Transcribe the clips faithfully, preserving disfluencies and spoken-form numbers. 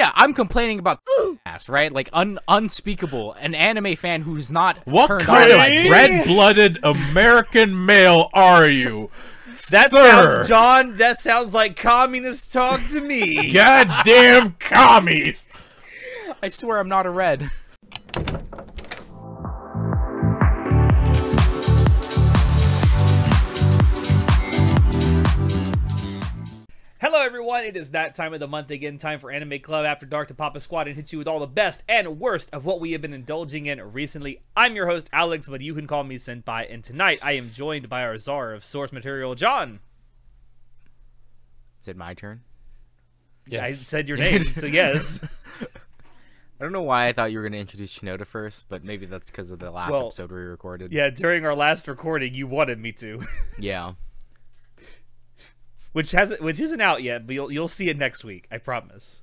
Yeah, I'm complaining about ass, right? Like un unspeakable, an anime fan who's not what turned kind on of red-blooded American male are you? That Sir. sounds, John. That sounds like communist talk to me. Goddamn commies! I swear I'm not a red. Hello everyone, it is that time of the month again, time for Anime Club After Dark to pop a squad and hit you with all the best and worst of what we have been indulging in recently. I'm your host, Alex, but you can call me Senpai, and tonight I am joined by our czar of source material, John. Is it my turn? Yes. I said your name, so yes. I don't know why I thought you were going to introduce Chinoda first, but maybe that's because of the last well, episode we recorded. Yeah, during our last recording, you wanted me to. Yeah. Which hasn't, which isn't out yet, but you'll you'll see it next week. I promise.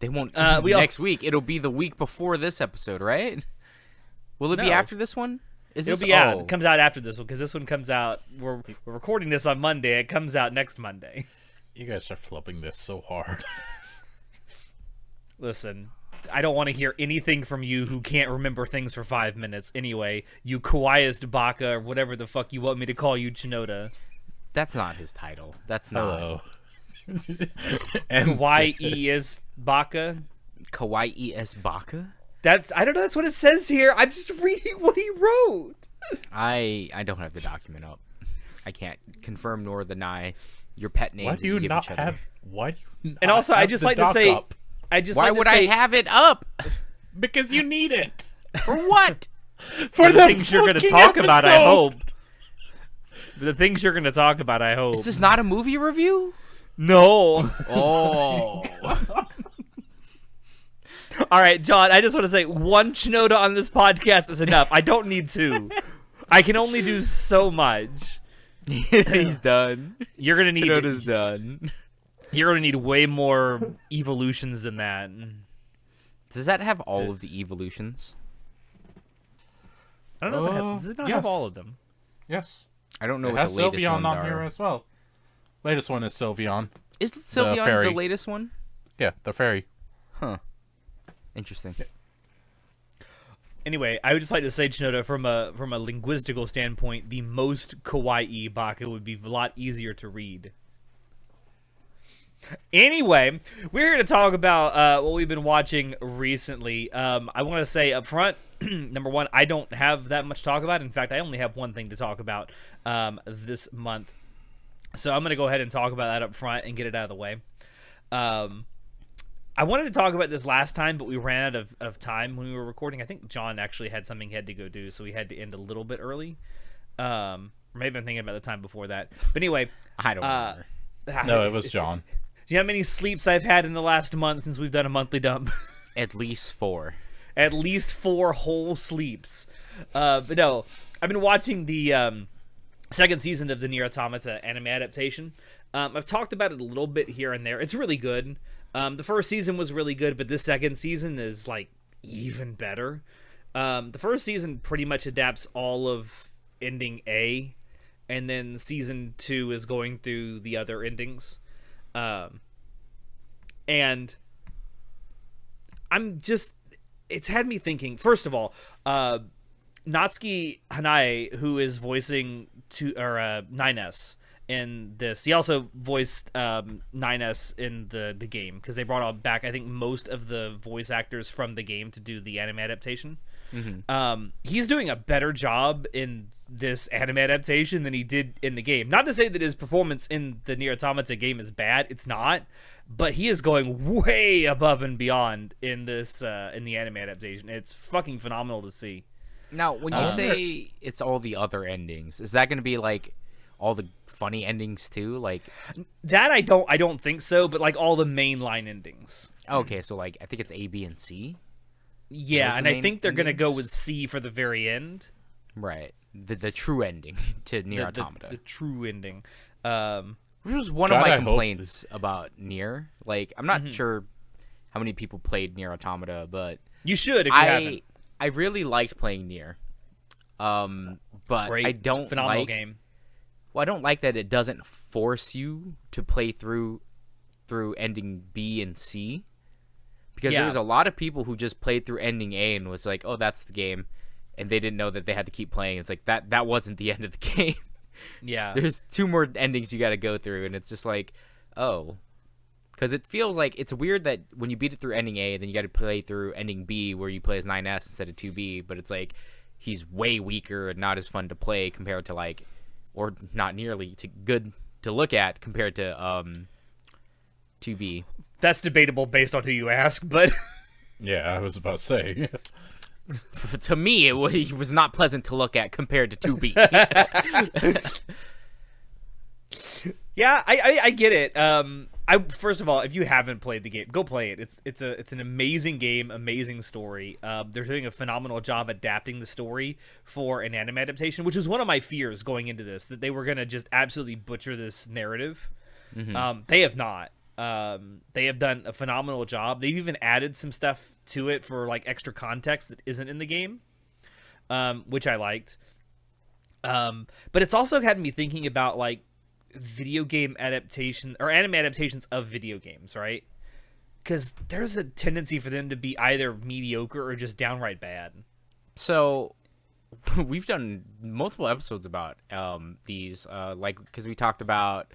They won't. Uh, we next all... week. It'll be the week before this episode, right? Will it no. be after this one? Is It'll this... be oh. out. It comes out after this one because this one comes out. We're we're recording this on Monday. It comes out next Monday. You guys are flubbing this so hard. Listen, I don't want to hear anything from you who can't remember things for five minutes. Anyway, you Kawaiist Baka or whatever the fuck you want me to call you, Chinoda. That's not his title. That's not. Hello. Kawaii is Baka. Kawaii is Baka. That's I don't know. That's what it says here. I'm just reading what he wrote. I I don't have the document up. I can't confirm nor deny your pet name. Why do you, you not have? Why do you? Not and also, I just like to say, up? I just. Why like would to say, I have it up? Because you need it. For what? For the, the things you're going to talk episode. about. I hope. The things you're going to talk about, I hope. Is this not a movie review? No. Oh. All right, John, I just want to say one Chinoda on this podcast is enough. I don't need two. I can only do so much. He's done. You're going to need... Chinoda's done. You're going to need way more evolutions than that. Does that have all Dude. of the evolutions? I don't know uh, if it has... Does it not yes. have all of them? Yes. I don't know it what has the latest Sylveon on here as well. Latest one is Sylveon. Is Sylveon the, the latest one? Yeah, the fairy. Huh. Interesting. Yeah. Anyway, I would just like to say, Chinoda, from a from a linguistical standpoint, the most kawaii baka would be a lot easier to read. Anyway, we're here to talk about uh, what we've been watching recently. Um, I want to say up front, number one, I don't have that much to talk about. In fact, I only have one thing to talk about um, this month. So I'm going to go ahead and talk about that up front and get it out of the way. Um, I wanted to talk about this last time, but we ran out of, of time when we were recording. I think John actually had something he had to go do, so we had to end a little bit early. Um, or maybe I'm thinking about the time before that. But anyway. I don't uh, remember. No, it was John. Do you know how many sleeps I've had in the last month since we've done a monthly dump? At least four. At least four whole sleeps. Uh, but no, I've been watching the um, second season of the NieR: Automata anime adaptation. Um, I've talked about it a little bit here and there. It's really good. Um, the first season was really good, but this second season is, like, even better. Um, the first season pretty much adapts all of ending A, and then season two is going through the other endings. Um, and I'm just... It's had me thinking. First of all, uh, Natsuki Hanae, who is voicing to or uh, nine S in this, he also voiced um, nine S in the the game because they brought all back. I think most of the voice actors from the game to do the anime adaptation. Mm-hmm. um, he's doing a better job in this anime adaptation than he did in the game. Not to say that his performance in the NieR: Automata game is bad. It's not. But he is going way above and beyond in this uh, in the anime adaptation. It's fucking phenomenal to see. Now, when you uh, say it's all the other endings, is that going to be like all the funny endings too? Like that, I don't, I don't think so. But like all the mainline endings. Okay, so like I think it's A, B, and C. Yeah, and I think they're going to go with C for the very end. Right, the the true ending to NieR: Automata. The, the true ending. Um. Which was one God, of my complaints about NieR. Like, I'm not mm-hmm. sure how many people played NieR: Automata, but... You should, if you I, haven't. I really liked playing NieR. Um, but I don't it's a phenomenal like... game. Well, I don't like that it doesn't force you to play through through ending B and C. Because yeah. there was a lot of people who just played through ending A and was like, oh, that's the game. And they didn't know that they had to keep playing. It's like, that that wasn't the end of the game. Yeah. There's two more endings you got to go through. And it's just like, oh. Because it feels like it's weird that when you beat it through ending A, then you got to play through ending B where you play as nine S instead of two B. But it's like, he's way weaker and not as fun to play compared to like, or not nearly to good to look at compared to um, two B. That's debatable based on who you ask, but... yeah, I was about to say. To me, it was, it was not pleasant to look at compared to two B. Yeah, I, I, I get it. Um, I first of all, if you haven't played the game, go play it. It's it's a it's an amazing game, amazing story. Um, they're doing a phenomenal job adapting the story for an anime adaptation, which is one of my fears going into this, that they were going to just absolutely butcher this narrative. Mm-hmm. Um, they have not. Um, they have done a phenomenal job. They've even added some stuff to it for like extra context that isn't in the game, um, which I liked. Um, but it's also had me thinking about like video game adaptation or anime adaptations of video games, right? Because there's a tendency for them to be either mediocre or just downright bad. So we've done multiple episodes about um, these, uh, like because we talked about.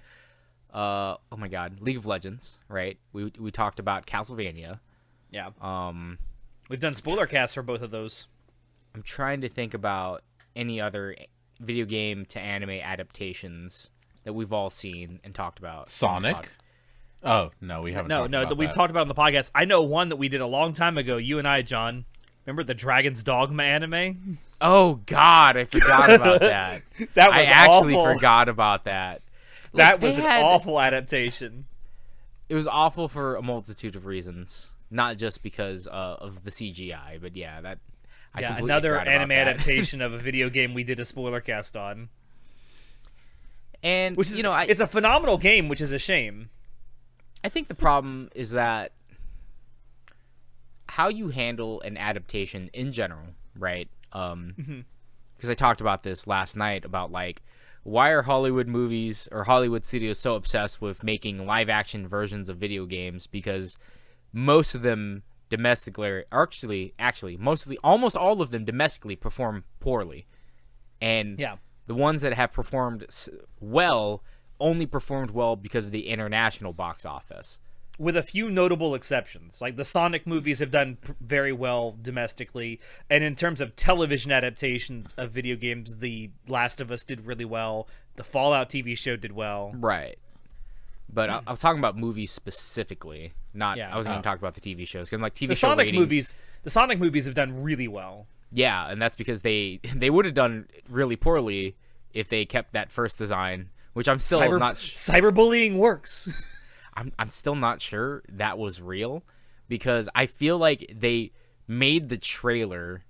Uh oh my god, League of Legends, right? We we talked about Castlevania. Yeah. Um we've done spoiler casts for both of those. I'm trying to think about any other video game to anime adaptations that we've all seen and talked about. Sonic? Oh, no, we haven't. No, no, that we've talked about on the podcast. I know one that we did a long time ago, you and I, John. Remember the Dragon's Dogma anime? Oh god, I forgot about that. That was I actually awful. forgot about that. Like, that was an had, awful adaptation. It was awful for a multitude of reasons, not just because uh, of the C G I, but yeah, that. I yeah, another anime adaptation of a video game we did a spoiler cast on. And which is, you know, I, it's a phenomenal game, which is a shame. I think the problem is that how you handle an adaptation in general, right? Um, mm-hmm. Because I talked about this last night about like. Why are Hollywood movies or Hollywood studios so obsessed with making live-action versions of video games? Because most of them domestically, actually, actually, mostly, almost all of them domestically perform poorly, and yeah. the ones that have performed well only performed well because of the international box office. With a few notable exceptions, like the Sonic movies have done very well domestically, and in terms of television adaptations of video games, The Last of Us did really well. The Fallout T V show did well. Right, but I, I was talking about movies specifically. Not yeah. I wasn't oh. even talking about the T V shows. Because like T V the show Sonic ratings, movies, the Sonic movies have done really well. Yeah, and that's because they they would have done really poorly if they kept that first design, which I'm still Cyber, not. Cyberbullying works. I'm, I'm still not sure that was real because I feel like they made the trailer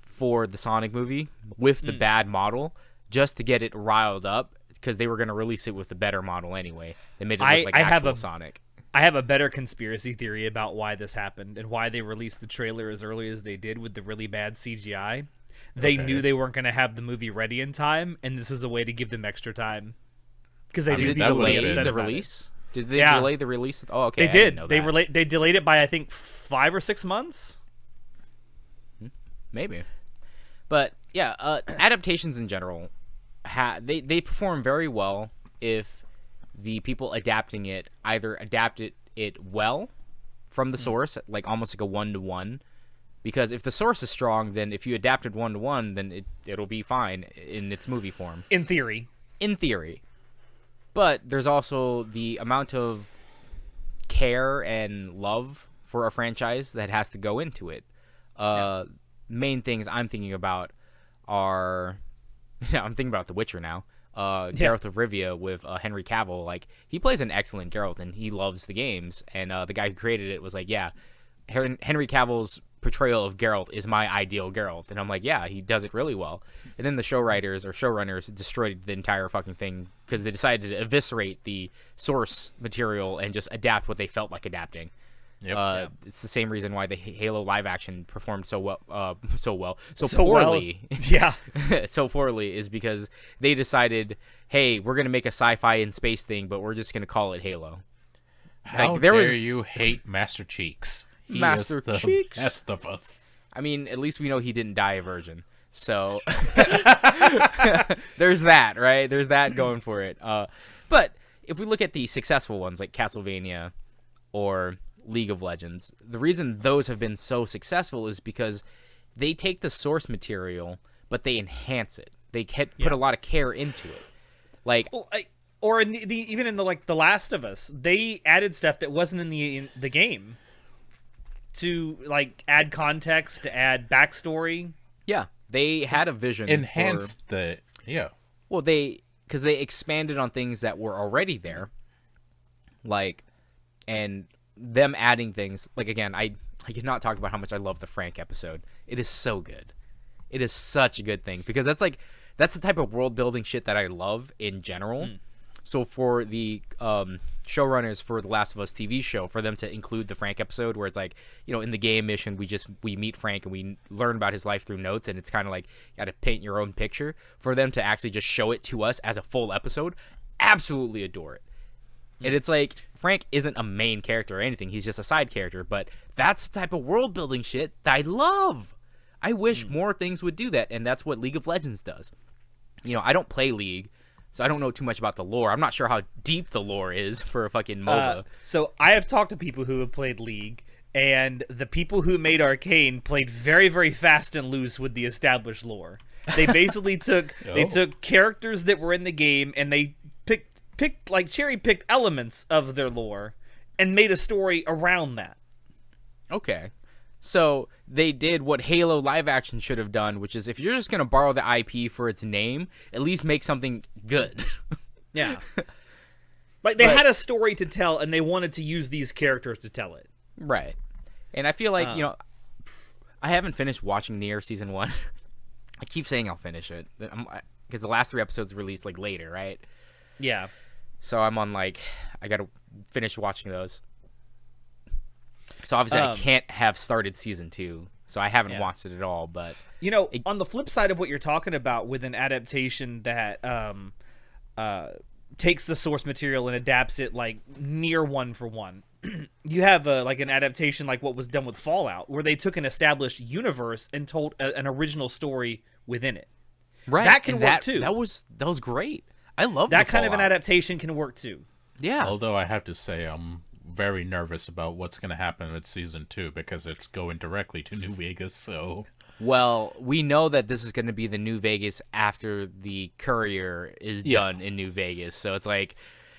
for the Sonic movie with the mm. bad model just to get it riled up because they were going to release it with the better model anyway. They made it look I, like I actual have a, Sonic. I have a better conspiracy theory about why this happened and why they released the trailer as early as they did with the really bad C G I. They okay. knew they weren't going to have the movie ready in time, and this was a way to give them extra time because they did delay the release. It. Did they yeah. delay the release? Oh, okay. They did. They relate. They delayed it by I think five or six months. Maybe, but yeah, uh, adaptations in general, ha they they perform very well if the people adapting it either adapted it well from the source, mm-hmm. like almost like a one to one, because if the source is strong, then if you adapted one to one, then it it'll be fine in its movie form. In theory. In theory. But there's also the amount of care and love for a franchise that has to go into it. Uh, yeah. Main things I'm thinking about are... I'm thinking about The Witcher now. Uh, yeah. Geralt of Rivia with uh, Henry Cavill. Like, he plays an excellent Geralt, and he loves the games. And uh, the guy who created it was like, yeah, Henry Cavill's portrayal of Geralt is my ideal Geralt. And I'm like, yeah, he does it really well. And then the show writers or showrunners destroyed the entire fucking thing because they decided to eviscerate the source material and just adapt what they felt like adapting. Yep, uh, yeah. It's the same reason why the Halo live action performed so well, uh, so well, so, so poorly. Well. Yeah, so poorly is because they decided, hey, we're going to make a sci-fi in space thing, but we're just going to call it Halo. How like, there dare was... you hate Master Cheeks? He Master is the Cheeks. Best of us. I mean, at least we know he didn't die a virgin. So there's that, right? There's that going for it. Uh, but if we look at the successful ones like Castlevania or League of Legends, the reason those have been so successful is because they take the source material, but they enhance it. They put yeah. a lot of care into it. Like, well, I, or in the, the, even in the like The Last of Us, they added stuff that wasn't in the in the game to like add context, to add backstory. Yeah. They had a vision. Enhanced for, the, yeah. Well, they, because they expanded on things that were already there, like, and them adding things, like, again, I, I cannot talk about how much I love the Frank episode. It is so good. It is such a good thing, because that's, like, that's the type of world-building shit that I love in general. Mm. So for the um, showrunners for The Last of Us T V show, for them to include the Frank episode where it's like, you know, in the game mission, we just, we meet Frank and we learn about his life through notes, and it's kind of like, you got to paint your own picture. For them to actually just show it to us as a full episode, absolutely adore it. Mm-hmm. And it's like, Frank isn't a main character or anything. He's just a side character, but that's the type of world-building shit that I love. I wish mm-hmm. more things would do that, and that's what League of Legends does. You know, I don't play League, so I don't know too much about the lore. I'm not sure how deep the lore is for a fucking MOBA. Uh, so I have talked to people who have played League, and the people who made Arcane played very, very fast and loose with the established lore. They basically took oh. they took characters that were in the game, and they picked picked like cherry picked elements of their lore and made a story around that. Okay. So they did what Halo live action should have done, which is if you're just going to borrow the I P for its name, at least make something good. Yeah. Like, they but, had a story to tell, and they wanted to use these characters to tell it. Right. And I feel like, um, you know, I haven't finished watching NieR Season one. I keep saying I'll finish it, because the last three episodes released, like, later, right? Yeah. So I'm on, like, I got to finish watching those. So obviously um, I can't have started season two, so I haven't yeah. watched it at all. But you know, it, on the flip side of what you're talking about, with an adaptation that um, uh, takes the source material and adapts it like NieR one for one, you have a, like an adaptation like what was done with Fallout, where they took an established universe and told a, an original story within it. Right, that can and work that, too. That was that was great. I love that kind Fallout. Of an adaptation can work too. Yeah. Although I have to say, um. very nervous about what's going to happen with season two, because it's going directly to New Vegas. So, well, we know that this is going to be the New Vegas after the Courier is yeah. done in New Vegas. So it's like,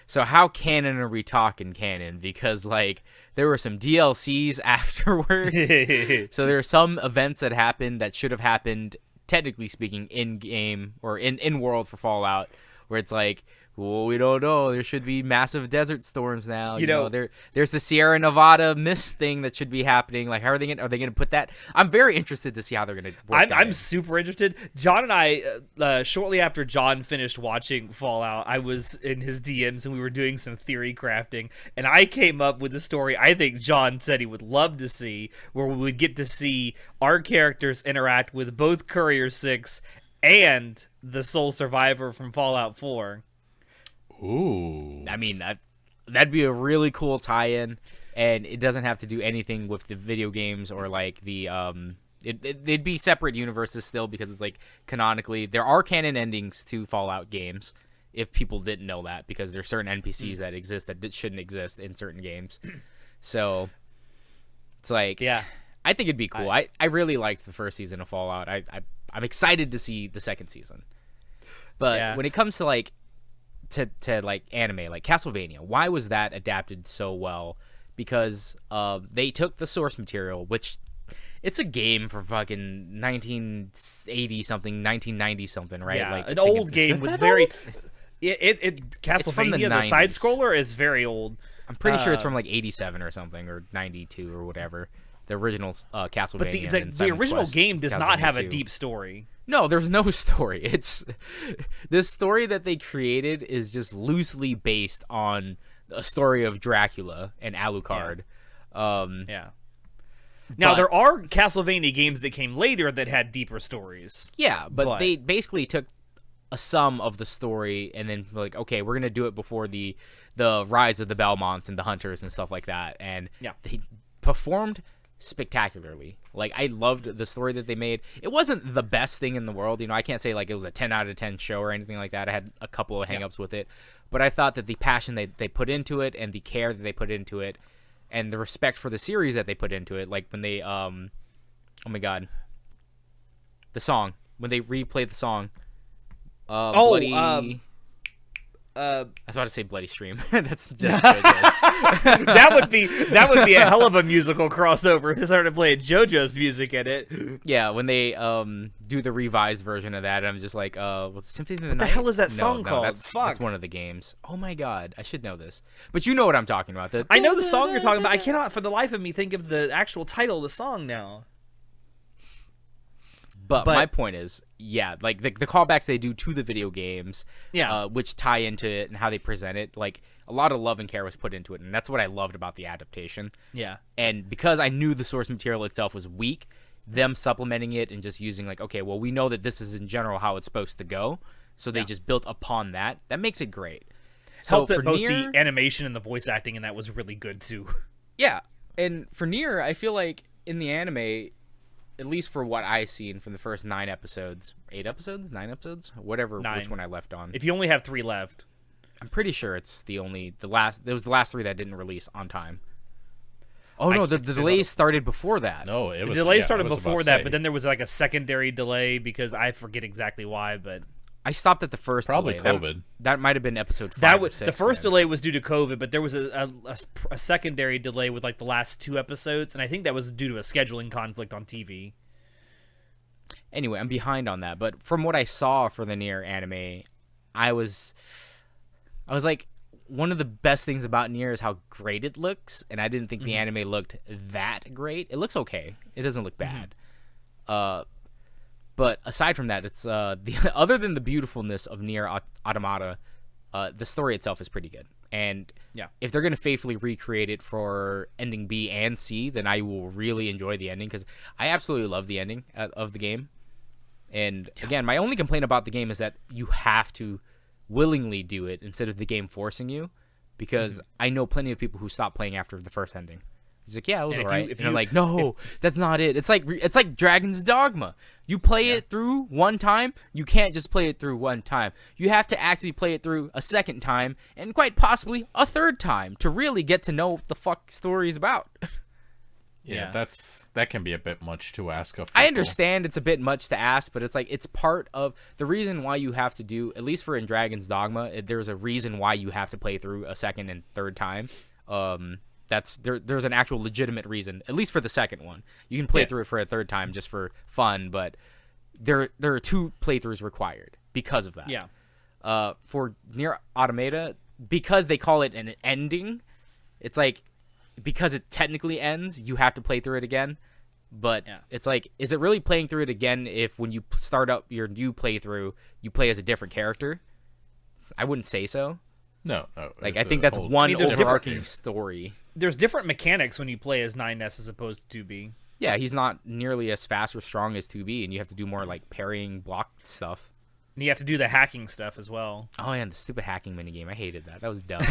so how canon are we talking canon? Because like there were some D L Cs afterward. So there are some events that happened that should have happened, technically speaking, in game or in in world for Fallout, where it's like, well, we don't know. There should be massive desert storms now. You, you know, know, there there's the Sierra Nevada mist thing that should be happening. Like, how are they gonna, are they going to put that? I'm very interested to see how they're going to work I'm, I'm in. super interested. John and I, uh, shortly after John finished watching Fallout, I was in his D Ms and we were doing some theory crafting. And I came up with a story I think John said he would love to see, where we would get to see our characters interact with both Courier six and the sole survivor from Fallout four. Ooh. I mean, that, that'd be a really cool tie-in, and it doesn't have to do anything with the video games or, like, the, um... It, it, they'd be separate universes still, because it's, like, canonically, there are canon endings to Fallout games, if people didn't know that, because there's certain N P Cs mm. that exist that shouldn't exist in certain games. So, it's like... Yeah. I think it'd be cool. I, I, I really liked the first season of Fallout. I, I, I'm excited to see the second season. But yeah. when it comes to, like... To, to like anime, like Castlevania, why was that adapted so well? Because uh, they took the source material, which it's a game from fucking nineteen eighty something, nineteen ninety something, right? Yeah, like an old game with very old? it it, it Castlevania the, the side scroller is very old. I'm pretty uh, sure it's from like eighty-seven or something, or ninety-two or whatever. The original uh, Castlevania. But the, the, the original Quest, game does not have a deep story. No, there's no story. It's this story that they created is just loosely based on a story of Dracula and Alucard. Yeah. Um, yeah. Now, but, there are Castlevania games that came later that had deeper stories. Yeah, but, but they basically took a sum of the story and then like, okay, we're going to do it before the, the rise of the Belmonts and the Hunters and stuff like that. And yeah. they performed spectacularly. Like, I loved the story that they made. It wasn't the best thing in the world. You know, I can't say, like, it was a ten out of ten show or anything like that. I had a couple of hang-ups yeah. with it. But I thought that the passion they, they put into it and the care that they put into it and the respect for the series that they put into it, like when they, um, oh my god, the song. When they replayed the song. Uh, oh, bloody... Um... Uh, I thought to say bloody stream. That's just that would be that would be a hell of a musical crossover if they started playing JoJo's music in it. Yeah, when they um do the revised version of that, I'm just like, uh, was it Symphony of the Night? What the hell is that no, song no, called? That's, Fuck. that's one of the games. Oh my god, I should know this. But you know what I'm talking about. The, I know the song you're talking about. I cannot, for the life of me, think of the actual title of the song now. But, but my point is, yeah, like the, the callbacks they do to the video games, yeah, uh, which tie into it and how they present it, like a lot of love and care was put into it, and that's what I loved about the adaptation. Yeah, and because I knew the source material itself was weak, them supplementing it and just using like, okay, well, we know that this is in general how it's supposed to go, so they yeah. just built upon that. That makes it great. So helped that both NieR, the animation and the voice acting, and that was really good too. Yeah, and for NieR, I feel like in the anime, at least for what I've seen from the first nine episodes, eight episodes, nine episodes, whatever, nine. Which one I left on. If you only have three left, I'm pretty sure it's the only the last. There was the last three that didn't release on time. Oh I, no, the, the delays started before that. No, it was the delays yeah, started before that, but then there was like a secondary delay because I forget exactly why, but I stopped at the first. Probably delay. COVID. That, that might have been episode five. That was the first then. delay was due to COVID, but there was a, a, a secondary delay with like the last two episodes, and I think that was due to a scheduling conflict on T V. Anyway, I'm behind on that, but from what I saw for the NieR anime, I was, I was like, one of the best things about NieR is how great it looks, and I didn't think mm-hmm. the anime looked that great. It looks okay. It doesn't look bad. Mm-hmm. Uh. But aside from that, it's uh, the other than the beautifulness of NieR Automata, uh, the story itself is pretty good. And yeah. if they're going to faithfully recreate it for ending B and C, then I will really enjoy the ending because I absolutely love the ending uh, of the game. And yeah. again, my only complaint about the game is that you have to willingly do it instead of the game forcing you, because mm-hmm. I know plenty of people who stopped playing after the first ending. He's like, yeah, it was and all right. You, and you, I'm like, no, if, that's not it. It's like it's like Dragon's Dogma. You play yeah. it through one time. You can't just play it through one time. You have to actually play it through a second time and quite possibly a third time to really get to know what the fuck story is about. Yeah, yeah, that's that can be a bit much to ask of people. I understand it's a bit much to ask, but it's like it's part of the reason why you have to do, at least for in Dragon's Dogma, there's a reason why you have to play through a second and third time. Um... That's there. There's an actual legitimate reason, at least for the second one. You can play yeah. through it for a third time just for fun, but there there are two playthroughs required because of that. Yeah. Uh, for NieR Automata, because they call it an ending, it's like because it technically ends, you have to play through it again. But yeah. it's like, is it really playing through it again if when you start up your new playthrough, you play as a different character? I wouldn't say so. No, no, like I think that's whole, one I mean, overarching story. There's different mechanics when you play as nine S as opposed to two B. Yeah, he's not nearly as fast or strong as two B, and you have to do more like parrying, block stuff. And you have to do the hacking stuff as well. Oh, yeah, the stupid hacking minigame. I hated that. That was dumb.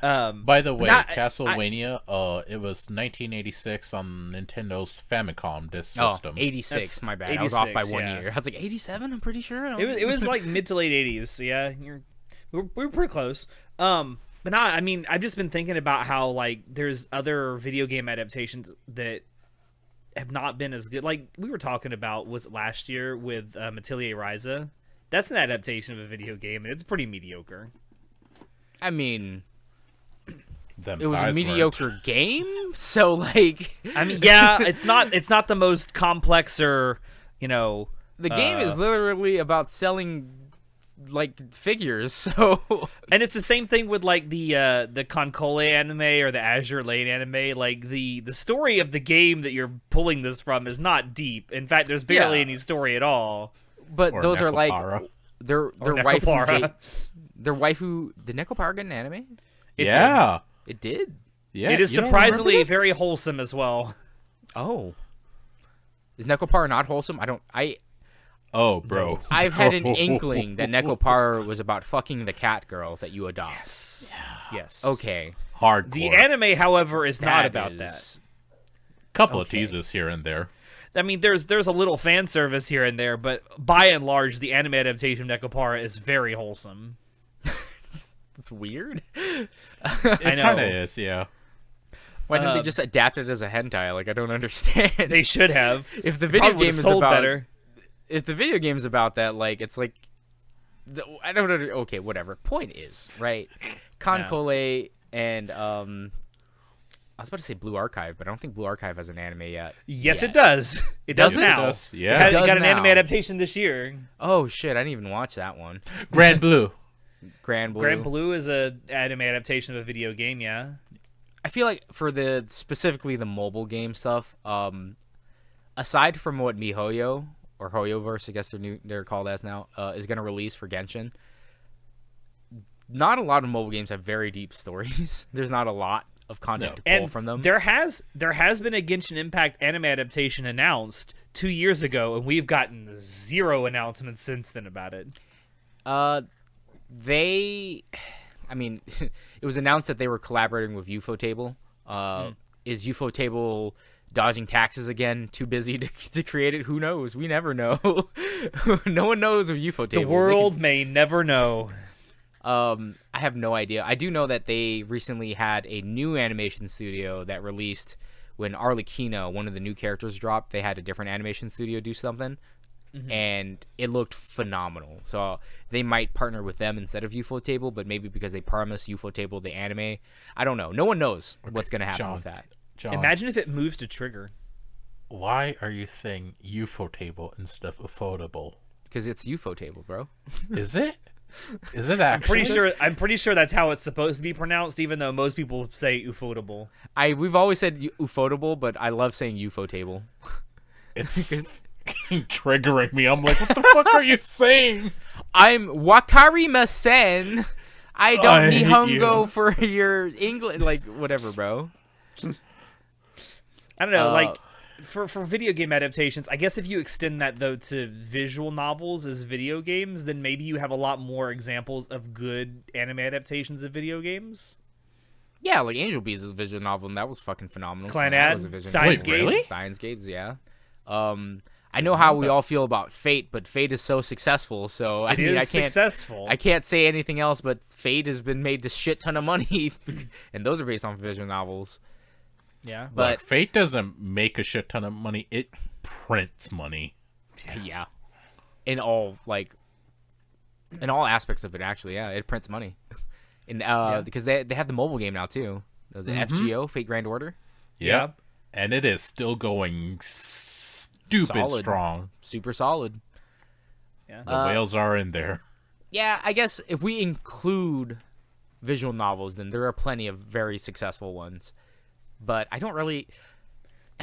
um, By the way, not, Castlevania, I, uh, it was nineteen eighty-six on Nintendo's Famicom disc oh, system. eighty-six, that's, my bad. eighty-six, I was off by one yeah. year. I was like, eighty-seven, I'm pretty sure. It was, it was like mid to late eighties. Yeah, you're... We were pretty close. Um, but not, I mean, I've just been thinking about how, like, there's other video game adaptations that have not been as good. Like, we were talking about, was it last year with uh, Atelier Ryza? That's an adaptation of a video game, and it's pretty mediocre. I mean, Them it was a mediocre weren't. game? So, like... I mean, yeah, it's not, it's not the most complex or, you know... The game uh, is literally about selling... like figures, so and it's the same thing with like the uh the Konkole anime or the Azure Lane anime. Like the the story of the game that you're pulling this from is not deep. In fact, there's barely yeah. any story at all. But or those Nekopara. Are like they're they're waifu. Their waifu. Did Nekopara get an anime? It yeah, did. it did. Yeah, it is surprisingly very wholesome as well. Oh, is Nekopara not wholesome? I don't. I. Oh, bro. I've had an inkling that Nekopara was about fucking the cat girls that you adopt. Yes. Yeah. Yes. Okay. Hardcore. The anime, however, is that not about is... that. Couple okay. of teases here and there. I mean, there's there's a little fan service here and there, but by and large, the anime adaptation of Nekopara is very wholesome. That's weird. It kind of is, yeah. Why didn't um, they just adapt it as a hentai? Like, I don't understand. They should have. If the video game is about better. If the video game is about that, like, it's like, the, I don't know. Okay, whatever. Point is, right? Konkole yeah. and um. I was about to say Blue Archive, but I don't think Blue Archive has an anime yet. Yes, yet. it does. It does yes, now. It does. Yeah, it, had, it, does it got now. an anime adaptation this year. Oh shit! I didn't even watch that one. Grand Blue. Grand Blue. Grand Blue is a anime adaptation of a video game. Yeah. I feel like for the specifically the mobile game stuff, um, aside from what MiHoYo or HoYoverse, I guess they're new, they're called as now, uh, is gonna release for Genshin. Not a lot of mobile games have very deep stories. There's not a lot of content no. to pull and from them. There has there has been a Genshin Impact anime adaptation announced two years ago, and we've gotten zero announcements since then about it. Uh, they, I mean, it was announced that they were collaborating with ufotable. Uh, mm. Is ufotable dodging taxes again? Too busy to, to create it? Who knows? We never know. No one knows of ufotable. The world can... may never know. Um, I have no idea. I do know that they recently had a new animation studio that released when Arlecchino, one of the new characters, dropped. They had a different animation studio do something, mm-hmm. and it looked phenomenal. So they might partner with them instead of ufotable, but maybe because they promised ufotable the anime. I don't know. No one knows okay. what's going to happen John, with that. John, imagine if it moves to Trigger. Why are you saying ufotable instead of ufotable? Because it's ufotable, bro. Is it? Is it actually? I'm pretty sure. I'm pretty sure that's how it's supposed to be pronounced, even though most people say ufotable. I we've always said ufotable, but I love saying ufotable. It's triggering me. I'm like, what the fuck are you saying? I'm wakarimasen. I don't I nihongo you. for your English, like whatever, bro. I don't know, uh, like. For, for video game adaptations, I guess if you extend that, though, to visual novels as video games, then maybe you have a lot more examples of good anime adaptations of video games. Yeah, like Angel Beats is a visual novel, and that was fucking phenomenal. Clannad, Steins Gate. Really? Steins Gate, yeah. Um, I know how we all feel about Fate, but Fate is so successful, so... It I mean, is I can't, successful. I can't say anything else, but Fate has been made to shit ton of money, and those are based on visual novels. Yeah, but like, Fate doesn't make a shit ton of money. It prints money. Yeah, in all like, in all aspects of it, actually. Yeah, it prints money, and uh, yeah. because they they have the mobile game now too. Was it mm-hmm. F G O, Fate Grand Order? Yeah. Yep, and it is still going stupid solid. strong, super solid. Yeah, the uh, whales are in there. Yeah, I guess if we include visual novels, then there are plenty of very successful ones. But I don't really.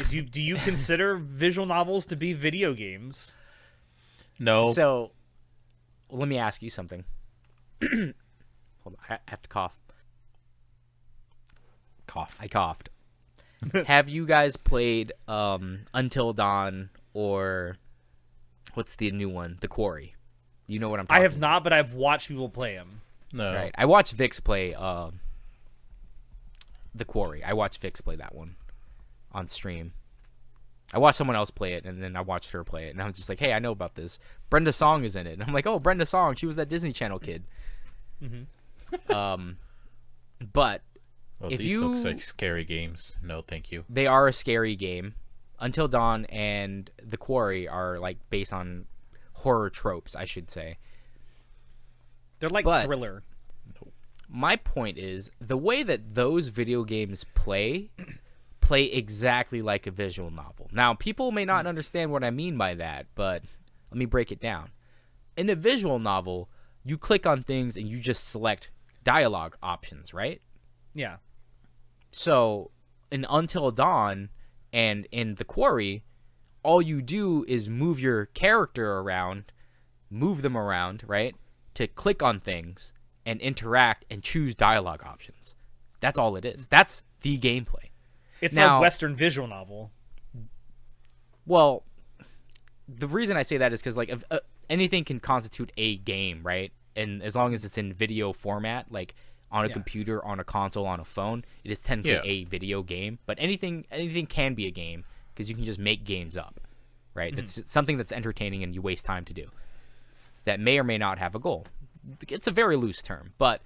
Do you, do you consider visual novels to be video games? No. So, let me ask you something. Hold on, I have to cough. Cough. I coughed. Have you guys played um, Until Dawn or what's the new one? The Quarry. You know what I'm talking about. I have about. not, but I've watched people play them. No. Right. I watched Vix play. Uh, The Quarry. I watched Vix play that one on stream. I watched someone else play it, and then I watched her play it, and I was just like, hey, I know about this. Brenda Song is in it. And I'm like, oh, Brenda Song. She was that Disney Channel kid. Mm-hmm. um, But well, if these you... looks like scary games. No, thank you. They are a scary game. Until Dawn and The Quarry are like based on horror tropes, I should say. They're like but, thriller. My point is, the way that those video games play, play exactly like a visual novel. Now, people may not understand what I mean by that, but let me break it down. In a visual novel, you click on things and you just select dialogue options, right? Yeah. So, in Until Dawn and in The Quarry, all you do is move your character around, move them around, right, to click on things and interact and choose dialogue options. That's all it is. That's the gameplay. It's now, a Western visual novel. Well, the reason I say that is because like if, uh, anything can constitute a game, right? And as long as it's in video format, like on a yeah. computer, on a console, on a phone. It is technically yeah. a video game, but anything anything can be a game because you can just make games up, right? Mm-hmm. That's something that's entertaining and you waste time to do. That may or may not have a goal. It's a very loose term, but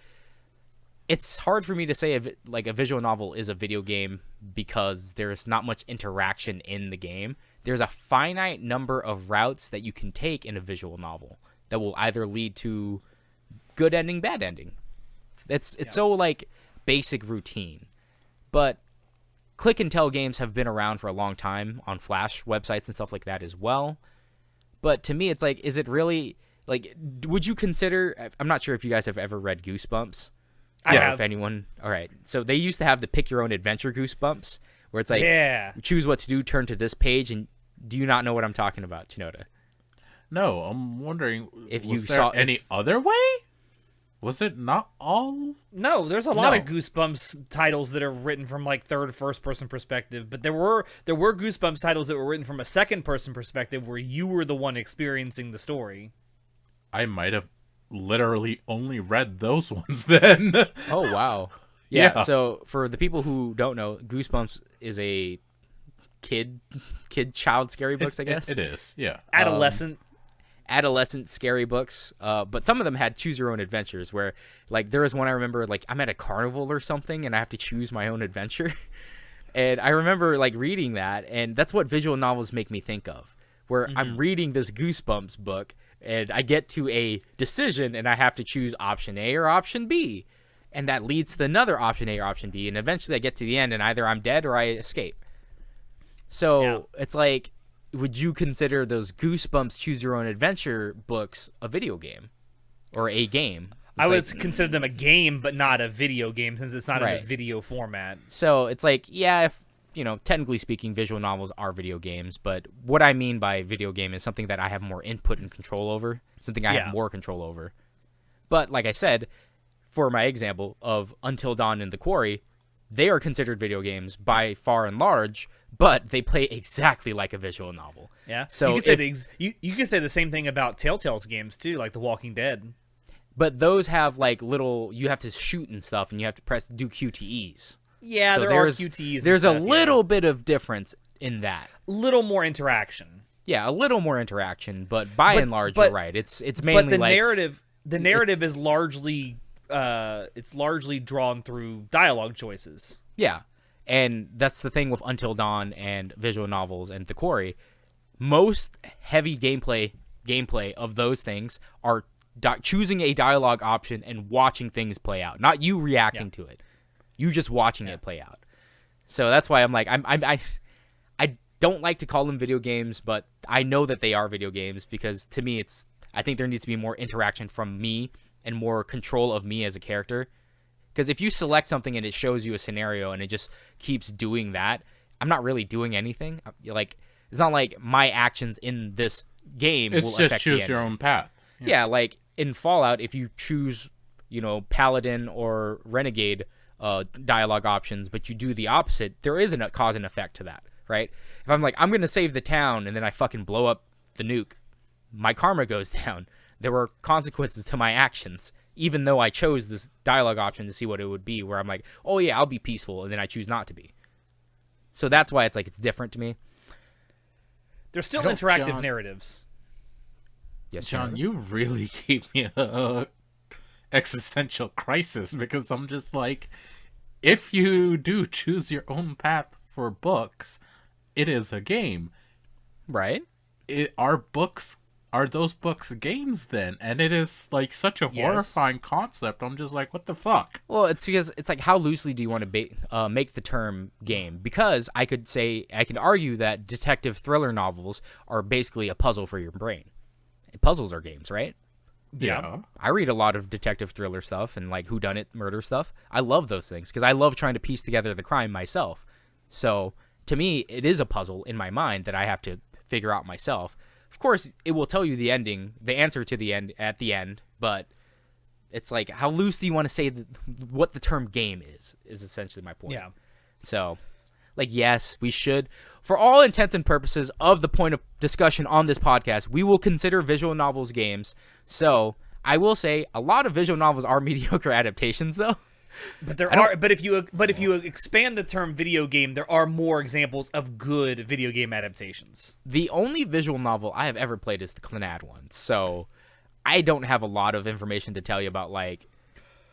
it's hard for me to say if, like, a visual novel is a video game because there's not much interaction in the game. There's a finite number of routes that you can take in a visual novel that will either lead to good ending, bad ending. It's it's yeah. so, like, basic routine. But click and tell games have been around for a long time on Flash websites and stuff like that as well. But to me, it's like, is it really, like, would you consider, I'm not sure if you guys have ever read Goosebumps. I yeah, have. If anyone, all right. So they used to have the pick your own adventure Goosebumps, where it's like, yeah. choose what to do, turn to this page, and do you not know what I'm talking about, Chinoda? No, I'm wondering if you saw any if... other way. Was it not all? No, there's a lot no. of Goosebumps titles that are written from like third, first person perspective, but there were there were Goosebumps titles that were written from a second person perspective, where you were the one experiencing the story. I might have literally only read those ones then. Oh wow. Yeah, yeah. So for the people who don't know, Goosebumps is a kid kid child scary books, it, I guess. It, it is. Yeah. Adolescent um, adolescent scary books, uh but some of them had choose your own adventures, where like there was one I remember, like I'm at a carnival or something and I have to choose my own adventure. And I remember like reading that, and that's what visual novels make me think of, where mm-hmm. I'm reading this Goosebumps book and I get to a decision and I have to choose option A or option B, and that leads to another option A or option B, and eventually I get to the end and either I'm dead or I escape. So yeah. it's like, would you consider those Goosebumps choose your own adventure books a video game or a game? It's I would like, consider them a game, but not a video game, since it's not right. in a video format. So it's like, yeah, if you know, technically speaking, visual novels are video games, but what I mean by video game is something that I have more input and control over, something I yeah. have more control over. But like I said, for my example of Until Dawn and The Quarry, they are considered video games by far and large, but they play exactly like a visual novel. Yeah. So you could say, if, ex you, you could say the same thing about Telltale's games too, like The Walking Dead. But those have like little, you have to shoot and stuff, and you have to press, do Q T Es. Yeah, so there are Q T Es. There's stuff, a little yeah. bit of difference in that. Little more interaction. Yeah, a little more interaction, but by but, and large, but, you're right. It's it's mainly but the like, narrative. The narrative it, is largely uh, it's largely drawn through dialogue choices. Yeah, and that's the thing with Until Dawn and visual novels and The Quarry. Most heavy gameplay gameplay of those things are di choosing a dialogue option and watching things play out, not you reacting yeah. to it. You just watching yeah. it play out. So that's why I'm like, I'm, I'm, I I don't like to call them video games, but I know that they are video games because to me, it's, I think there needs to be more interaction from me and more control of me as a character. Because if you select something and it shows you a scenario and it just keeps doing that, I'm not really doing anything. Like, it's not like my actions in this game it's will affect It's just choose your own path. Yeah. yeah, like in Fallout, if you choose, you know, Paladin or Renegade, Uh, dialogue options, but you do the opposite, there is a cause and effect to that, right? If I'm like, I'm going to save the town, and then I fucking blow up the nuke, my karma goes down. There were consequences to my actions, even though I chose this dialogue option to see what it would be, where I'm like, oh yeah, I'll be peaceful, and then I choose not to be. So that's why it's like, it's different to me. There's still interactive John, narratives. Yes, John, you really gave me a existential crisis, because I'm just like, if you do choose your own path for books, it is a game, right? It, are books are those books games then? And it is like such a yes. horrifying concept. I'm just like, what the fuck? Well, it's because it's like, how loosely do you want to ba uh, make the term game? Because I could say, I could argue that detective thriller novels are basically a puzzle for your brain. Puzzles are games, right? Yeah. yeah. I read a lot of detective thriller stuff and like whodunit murder stuff. I love those things because I love trying to piece together the crime myself. So to me, it is a puzzle in my mind that I have to figure out myself. Of course, it will tell you the ending, the answer to the end at the end, but it's like, how loose do you want to say that, what the term game is, is essentially my point. Yeah. So like, yes, we should, for all intents and purposes of the point of discussion on this podcast, we will consider visual novels games. So I will say a lot of visual novels are mediocre adaptations, though. But there are, but if you but if you expand the term video game, there are more examples of good video game adaptations. The only visual novel I have ever played is the Clannad one, so I don't have a lot of information to tell you about like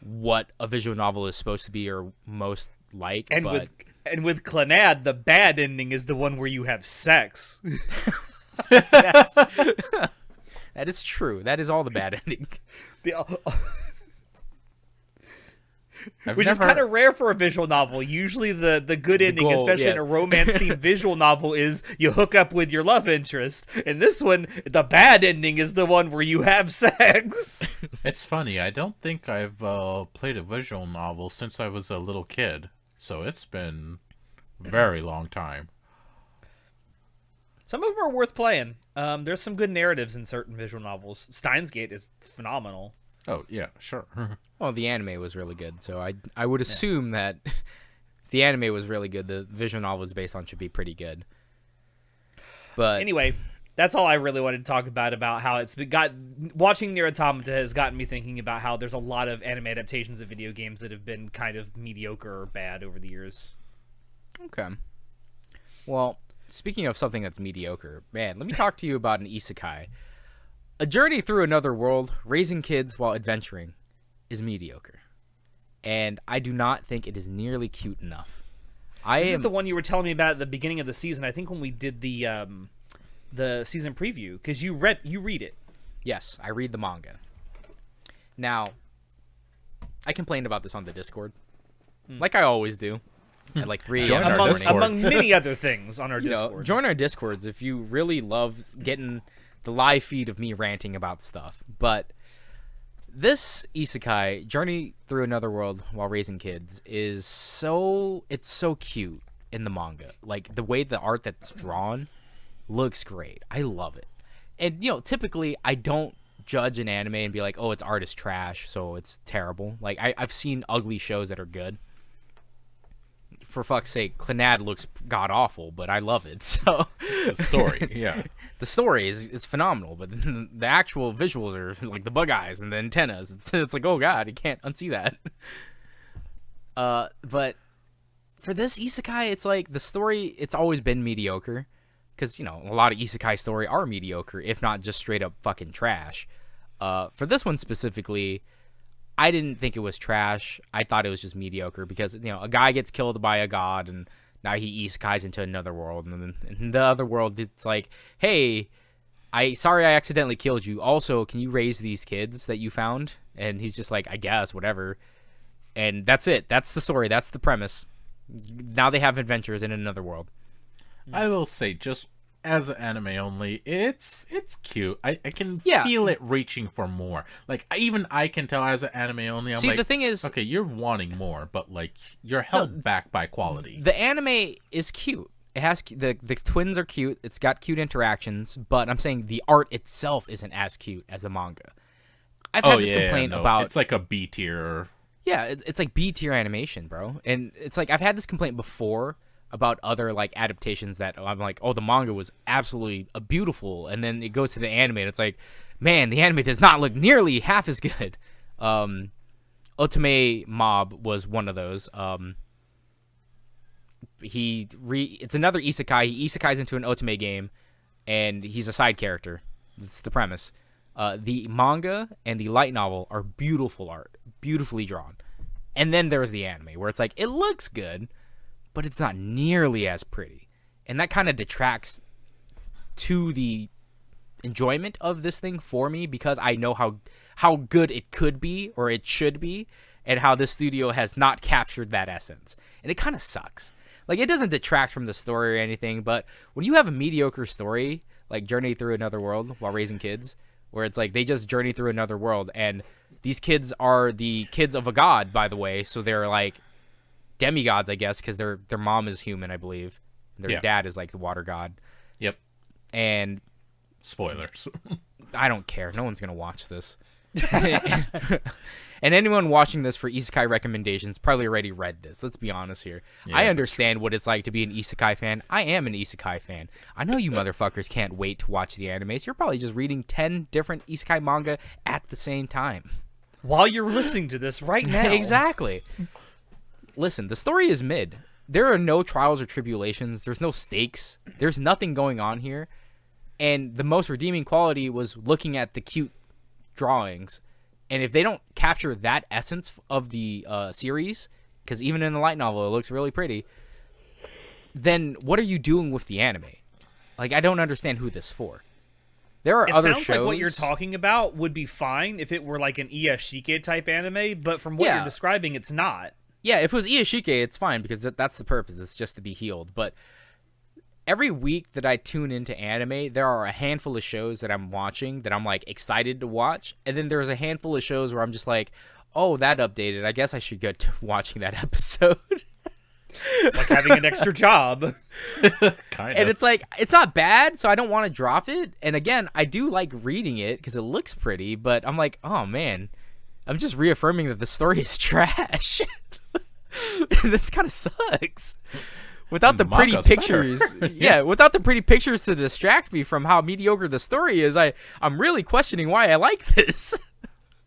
what a visual novel is supposed to be or most like. And but... with and with Clannad, the bad ending is the one where you have sex. That's... That is true. That is all the bad ending. The, uh, Which never... is kind of rare for a visual novel. Usually the, the good ending, the goal, especially yeah. in a romance-themed visual novel, is you hook up with your love interest. In this one, the bad ending is the one where you have sex. It's funny. I don't think I've uh, played a visual novel since I was a little kid. So it's been a very long time. Some of them are worth playing. Um, there's some good narratives in certain visual novels. Steins Gate is phenomenal. Oh, yeah, sure. Well, the anime was really good, so I I would assume yeah. that if the anime was really good, the visual novel it's based on should be pretty good. But anyway, that's all I really wanted to talk about, about how it's got... Watching NieR Automata has gotten me thinking about how there's a lot of anime adaptations of video games that have been kind of mediocre or bad over the years. Okay. Well, speaking of something that's mediocre, man, let me talk to you about an isekai. A journey through another world, raising kids while adventuring, is mediocre. And I do not think it is nearly cute enough. I this am... is the one you were telling me about at the beginning of the season, I think when we did the um, the season preview, because you read, you read it. Yes, I read the manga. Now, I complained about this on the Discord, mm. like I always do. At like three join our among, among many other things on our you Discord. Know, join our Discords if you really love getting... the live feed of me ranting about stuff. But this isekai, Journey Through Another World While Raising Kids, is so... It's so cute in the manga. Like, the way the art that's drawn looks great. I love it. And, you know, typically, I don't judge an anime and be like, oh, its art is trash, so it's terrible. Like, I, I've seen ugly shows that are good. For fuck's sake, Clannad looks god-awful, but I love it, so... The story, yeah. The story is it's phenomenal, but the actual visuals are like the bug eyes and the antennas. It's, it's like, oh god, you can't unsee that. Uh, but for this isekai, it's like the story, it's always been mediocre. Because, you know, a lot of isekai story are mediocre, if not just straight up fucking trash. Uh, for this one specifically... I didn't think it was trash. I thought it was just mediocre because, you know, a guy gets killed by a god and now he isekais into another world. And then in the other world, it's like, hey, I sorry I accidentally killed you. Also, can you raise these kids that you found? And he's just like, I guess, whatever. And that's it. That's the story. That's the premise. Now they have adventures in another world. I will say, just as an anime only, it's it's cute. I, I can yeah. feel it reaching for more. Like, even I can tell as an anime only, I'm See, like, the thing is, okay, you're wanting more, but, like, you're held no, back by quality. The anime is cute. It has the, the twins are cute. It's got cute interactions, but I'm saying the art itself isn't as cute as the manga. I've had oh, this yeah, complaint yeah, no. about... It's like a B-tier... Yeah, it's, it's like B-tier animation, bro. And it's like, I've had this complaint before... about other like adaptations that I'm like, oh, the manga was absolutely beautiful, and then it goes to the anime, and it's like, man, the anime does not look nearly half as good. Um, Otome Mob was one of those. Um, he re it's another isekai. He isekais into an otome game, and he's a side character. That's the premise. Uh, the manga and the light novel are beautiful art, beautifully drawn, and then there's the anime where it's like it looks good, but it's not nearly as pretty. And that kind of detracts to the enjoyment of this thing for me, because I know how how good it could be or it should be, and how this studio has not captured that essence. And it kind of sucks. Like, it doesn't detract from the story or anything, but when you have a mediocre story, like Journey Through Another World While Raising Kids, where it's like they just journey through another world, and these kids are the kids of a god, by the way, so they're like... demigods, I guess, because their their mom is human, I believe. Their yeah. dad is like the water god. Yep. And spoilers. I don't care. No one's gonna watch this. And anyone watching this for isekai recommendations probably already read this. Let's be honest here. Yeah, I understand what it's like to be an isekai fan. I am an isekai fan. I know you motherfuckers can't wait to watch the animes. You're probably just reading ten different isekai manga at the same time. while you're listening to this right now. Exactly. Listen, the story is mid. There are no trials or tribulations. There's no stakes. There's nothing going on here. And the most redeeming quality was looking at the cute drawings. And if they don't capture that essence of the uh, series, because even in the light novel, it looks really pretty, then what are you doing with the anime? Like, I don't understand who this is for. There are it other sounds shows. Like what you're talking about would be fine if it were like an Iashike type anime, but from what yeah. you're describing, it's not. Yeah, if it was Iashike, it's fine because th that's the purpose. It's just to be healed. But every week that I tune into anime, there are a handful of shows that I'm watching that I'm like excited to watch, and then there's a handful of shows where I'm just like, oh, that updated. I guess I should get to watching that episode. It's like having an extra job. Kind of. And it's like, it's not bad, so I don't want to drop it. And again, I do like reading it because it looks pretty, but I'm like, oh man, I'm just reaffirming that the story is trash. This kind of sucks. Without the, the pretty pictures, yeah. yeah, without the pretty pictures to distract me from how mediocre the story is, I, I'm really questioning why I like this.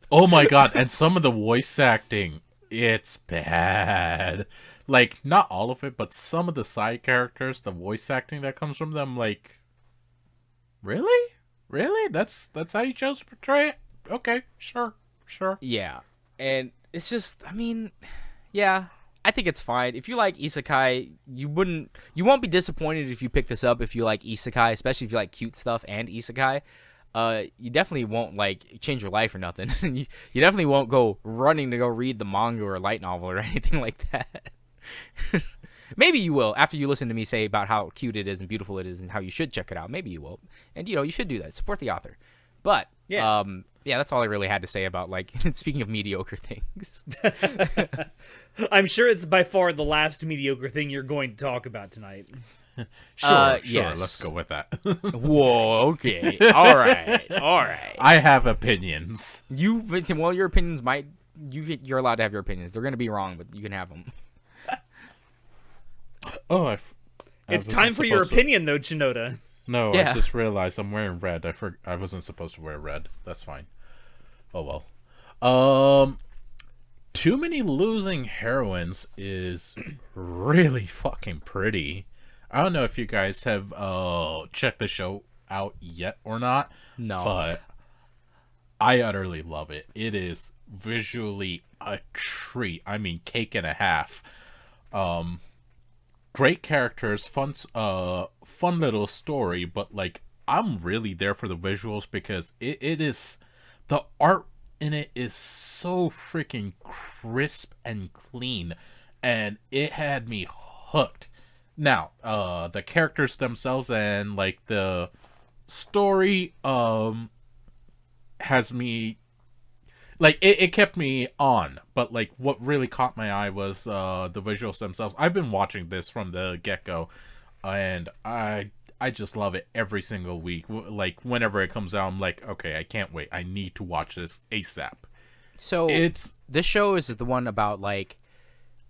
Oh my god, and some of the voice acting, it's bad. Like, not all of it, but some of the side characters, the voice acting that comes from them, like, really? Really? That's that's how you chose to portray it? Okay, sure, sure. Yeah, and it's just, I mean, yeah, I think it's fine. If you like isekai, you wouldn't, you won't be disappointed if you pick this up if you like isekai, especially if you like cute stuff and isekai. Uh, you definitely won't, like, change your life or nothing. you, you definitely won't go running to go read the manga or light novel or anything like that. Maybe you will after you listen to me say about how cute it is and beautiful it is and how you should check it out. Maybe you will, and you know you should do that. Support the author, but yeah, um, yeah, that's all I really had to say about like speaking of mediocre things. I'm sure it's by far the last mediocre thing you're going to talk about tonight. Sure, uh, sure. Yes. Let's go with that. Whoa. Okay. All right. All right. I have opinions. You well, your opinions might you get. You're allowed to have your opinions. They're going to be wrong, but you can have them. Oh, I f I it's time for your opinion, to... though, Chinoda. No, yeah. I just realized I'm wearing red. I for I wasn't supposed to wear red. That's fine. Oh well. Um, Too Many Losing Heroines is really fucking pretty. I don't know if you guys have uh checked the show out yet or not. No, but I utterly love it. It is visually a treat. I mean, cake and a half. Um. Great characters, fun, uh, fun little story, but like I'm really there for the visuals because it, it is the art in it is so freaking crisp and clean, and it had me hooked. Now, uh, the characters themselves and like the story, um, has me like it, it kept me on, but like what really caught my eye was uh the visuals themselves. I've been watching this from the get-go, and I I just love it every single week. Like whenever it comes out, I'm like, okay, I can't wait. I need to watch this ASAP. So it's this show is the one about like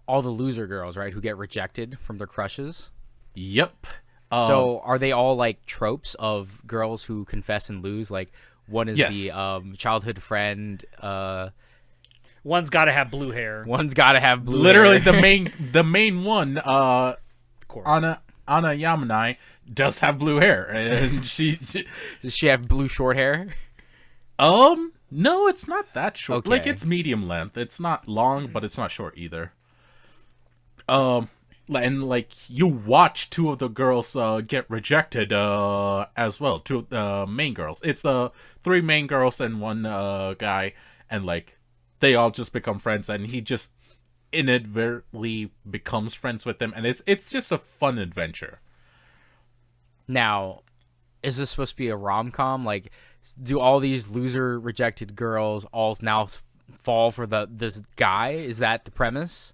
all the loser girls, right, who get rejected from their crushes. Yep. Um, so are they all like tropes of girls who confess and lose? Like. One is yes. the um, childhood friend. Uh, one's got to have blue hair. One's got to have blue Literally, hair. Literally, the main the main one, uh, of course. Anna, Anna Yamanai, does have blue hair. And she, she Does she have blue short hair? Um, No, it's not that short. Okay. Like, it's medium length. It's not long, but it's not short either. Um, And, like, you watch two of the girls uh, get rejected uh, as well. Two of the uh, main girls. It's uh, three main girls and one uh, guy. And, like, they all just become friends. And he just inadvertently becomes friends with them. And it's, it's just a fun adventure. Now, is this supposed to be a rom-com? Like, do all these loser-rejected girls all now fall for the this guy? Is that the premise?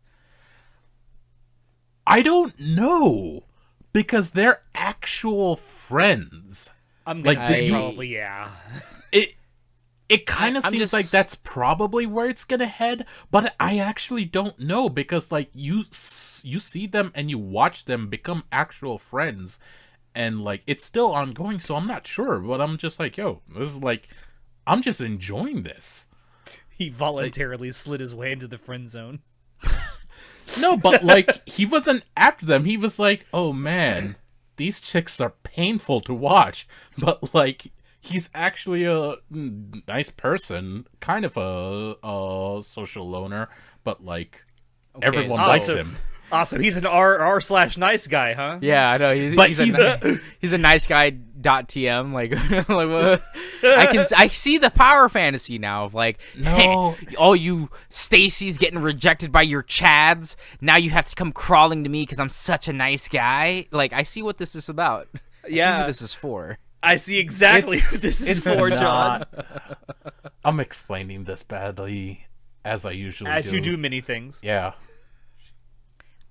I don't know, because they're actual friends. I'm gonna like, say probably, yeah. It it kind of seems just... like that's probably where it's gonna head, but I actually don't know because like you you see them and you watch them become actual friends, and like it's still ongoing, so I'm not sure. But I'm just like, yo, this is like, I'm just enjoying this. He voluntarily like, slid his way into the friend zone. No, but like, he wasn't after them. He was like, oh man, these chicks are painful to watch. But like, he's actually a nice person, kind of a, a social loner, but like, okay, everyone so likes him. Awesome. He's an R R slash nice guy, huh? Yeah, I know. He's but he's, he's a, a he's a nice guy. Dot T M like, like well, I can I see the power fantasy now of like, no, hey, oh, you Stacy's getting rejected by your Chads. Now you have to come crawling to me because I'm such a nice guy. Like, I see what this is about. I yeah, see what this is for. I see exactly it's, what this is for, not, John. I'm explaining this badly, as I usually as do. you do many things. Yeah.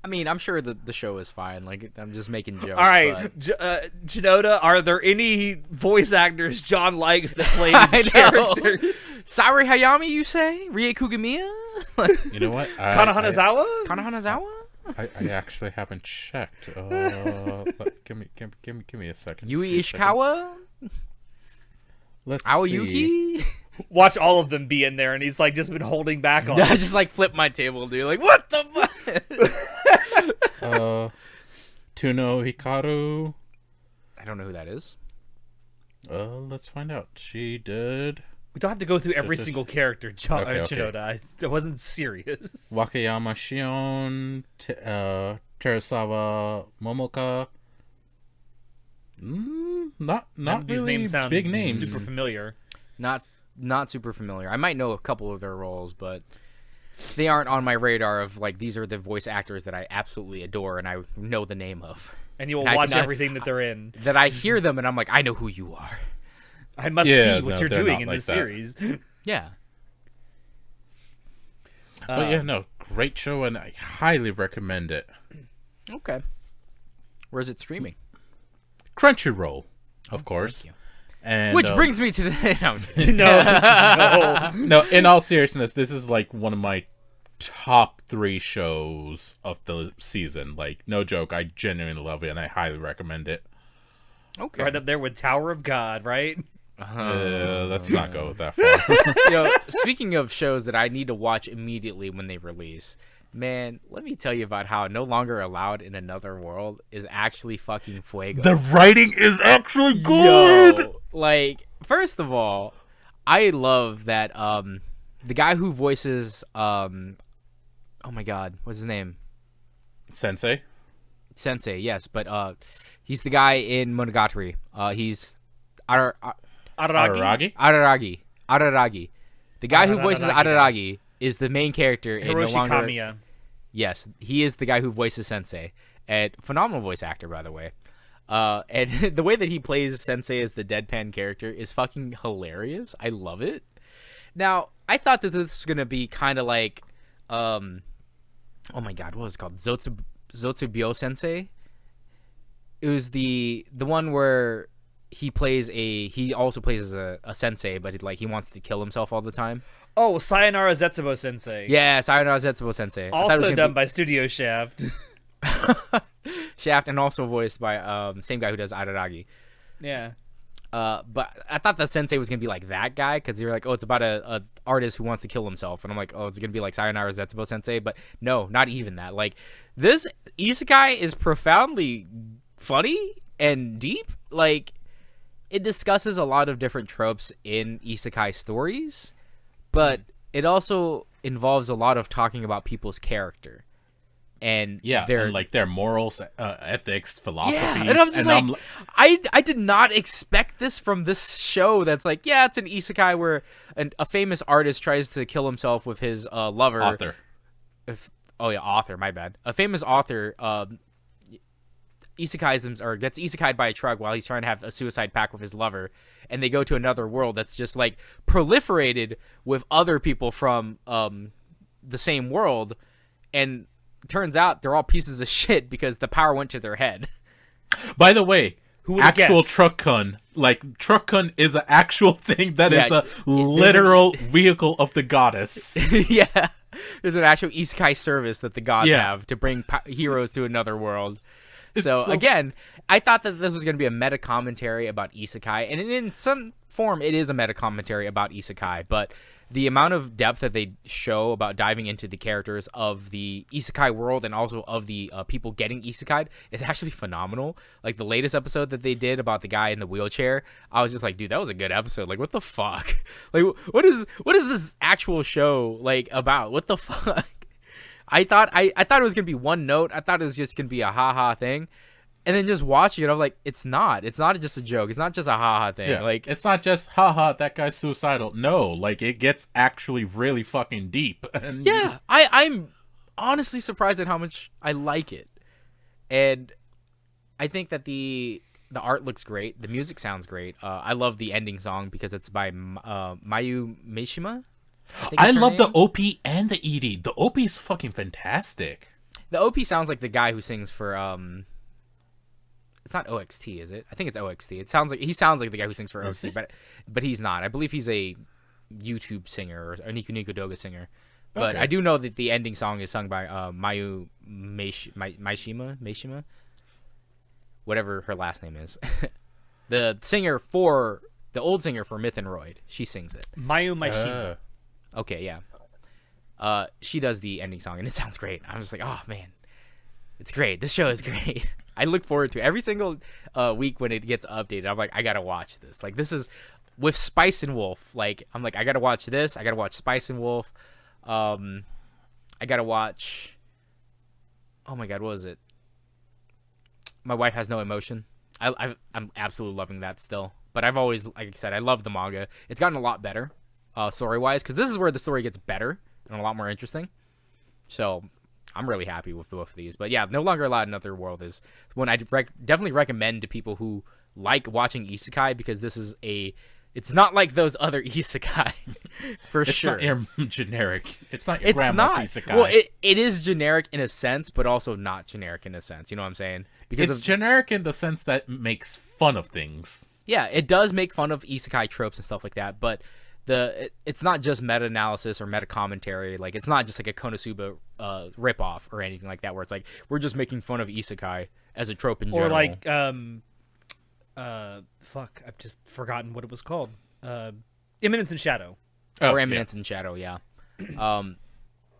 I mean, I'm sure the the show is fine. Like, I'm just making jokes. All right, uh, Chinoda, are there any voice actors John likes that play characters? Saori Hayami, you say? Rie Kugemiya? You know what? I, Kana Hanazawa? Kana Hanazawa? I, I actually haven't checked. Uh, give me, give me, give me a second. Yui Ishikawa. Let's Aoyuki? See. Watch all of them be in there, and he's like just been holding back on. I just like flip my table, dude. Like, what the fuck? uh, Tuno Hikaru. I don't know who that is. Uh, let's find out. She did. We don't have to go through every did single she... character, John, okay, uh, Chinoda. Okay. I, I wasn't serious. Wakayama Shion, T uh, Terasawa Momoka. Mm, not not really these names sound big names. Super familiar. Not. Not super familiar. I might know a couple of their roles, but they aren't on my radar of like, these are the voice actors that I absolutely adore and I know the name of. And you will and watch just, everything that they're in. That I hear them and I'm like, I know who you are. I must yeah, see what no, you're doing in like this that. series. Yeah. But um, yeah, no, great show and I highly recommend it. Okay. Where is it streaming? Crunchyroll, of oh, course. And, Which uh, brings me to the no, no, no. No, in all seriousness, this is like one of my top three shows of the season. Like, no joke, I genuinely love it, and I highly recommend it. Okay, right up there with Tower of God, right? Uh-huh. Uh, let's not go that far. You know, speaking of shows that I need to watch immediately when they release. Man, let me tell you about how No Longer Allowed in Another World is actually fucking fuego. The writing is actually good! Yo, like, first of all, I love that um, the guy who voices, um, oh my god, what's his name? Sensei? Sensei, yes, but uh, he's the guy in Monogatari. Uh, he's Ar Ar Araragi? Araragi? Araragi. Araragi. The guy Araragi. who voices Araragi is the main character in No Longer... Kamiya. Yes, he is the guy who voices Sensei. And phenomenal voice actor, by the way. Uh, and the way that he plays Sensei as the deadpan character is fucking hilarious. I love it. Now, I thought that this was going to be kind of like... Um, oh my god, what was it called? Zotsu, Zotsubyo Sensei? It was the the one where he plays a... He also plays as a, a sensei, but it, like he wants to kill himself all the time. Oh, Sayonara Zetsubo Sensei. Yeah, Sayonara Zetsubo Sensei. Also done be... by Studio Shaft. Shaft, and also voiced by um same guy who does Araragi. Yeah. Uh, but I thought the sensei was gonna be like that guy because they were like, oh, it's about a, a artist who wants to kill himself, and I'm like, oh, it's gonna be like Sayonara Zetsubo Sensei, but no, not even that. Like, this isekai is profoundly funny and deep. Like, it discusses a lot of different tropes in isekai stories. But it also involves a lot of talking about people's character, and yeah, their and like their morals, uh, ethics, philosophies. Yeah, and I'm just and like, I'm like, I I did not expect this from this show. That's like, yeah, it's an isekai where an, a famous artist tries to kill himself with his uh, lover. Author. If, oh yeah, author. My bad. A famous author um, isekais them or gets isekai'd by a truck while he's trying to have a suicide pact with his lover. And they go to another world that's just like proliferated with other people from um, the same world, and turns out they're all pieces of shit because the power went to their head. By the way, who actual truck-kun, like truck-kun is an actual thing that yeah, is a it, literal a... vehicle of the goddess. Yeah, there's an actual isekai service that the gods yeah. have to bring heroes to another world. So, so again, I thought that this was going to be a meta commentary about isekai, and in some form, it is a meta commentary about isekai. But the amount of depth that they show about diving into the characters of the isekai world and also of the uh, people getting isekai'd is actually phenomenal. Like, the latest episode that they did about the guy in the wheelchair, I was just like, dude, that was a good episode. Like, what the fuck? Like, what is what is this actual show, like, about? What the fuck? I thought I, I thought it was going to be one note. I thought it was just going to be a ha-ha thing. And then just watching it, I'm like, it's not. It's not just a joke. It's not just a ha-ha thing. Yeah. Like, it's not just, ha-ha, that guy's suicidal. No, like, it gets actually really fucking deep. And yeah, I, I'm honestly surprised at how much I like it. And I think that the the art looks great. The music sounds great. Uh, I love the ending song because it's by uh, Mayu Mishima. I, I love name. the O P and the E D. The O P is fucking fantastic. The O P sounds like the guy who sings for... um. It's not O X T, is it? I think it's O X T. It sounds like he sounds like the guy who sings for O X T, but but he's not. I believe he's a YouTube singer or a Niku Niku Doga singer. But okay. I do know that the ending song is sung by uh, Mayu Meish, Mai, Maishima, Maishima, whatever her last name is. The singer for the old singer for Myth and Roid, she sings it. Mayu Maishima. Uh. Okay, yeah. Uh, she does the ending song, and it sounds great. I'm just like, oh man, it's great. This show is great. I look forward to it. Every single uh, week when it gets updated. I'm like, I gotta watch this. Like, this is with Spice and Wolf. Like, I'm like, I gotta watch this. I gotta watch Spice and Wolf. Um, I gotta watch. Oh my God, what was it? My Wife Has No Emotion. I, I I'm absolutely loving that still. But I've always, like I said, I love the manga. It's gotten a lot better, uh, story wise, because this is where the story gets better and a lot more interesting. So. I'm really happy with both of these, but yeah, No Longer Allowed in Another World is one I rec definitely recommend to people who like watching isekai, because this is a, it's not like those other isekai for it's sure. It's not your generic. It's not your it's grandma's not. isekai. Well, it, it is generic in a sense, but also not generic in a sense. You know what I'm saying? Because it's of, generic in the sense that it makes fun of things. Yeah, it does make fun of isekai tropes and stuff like that, but The, it, it's not just meta-analysis or meta-commentary. Like, it's not just like a Konosuba uh, rip-off or anything like that, where it's like, we're just making fun of isekai as a trope in general. Or like, um, uh, fuck, I've just forgotten what it was called. Uh, Eminence in Shadow. Oh, or Eminence yeah. in Shadow, yeah. Um,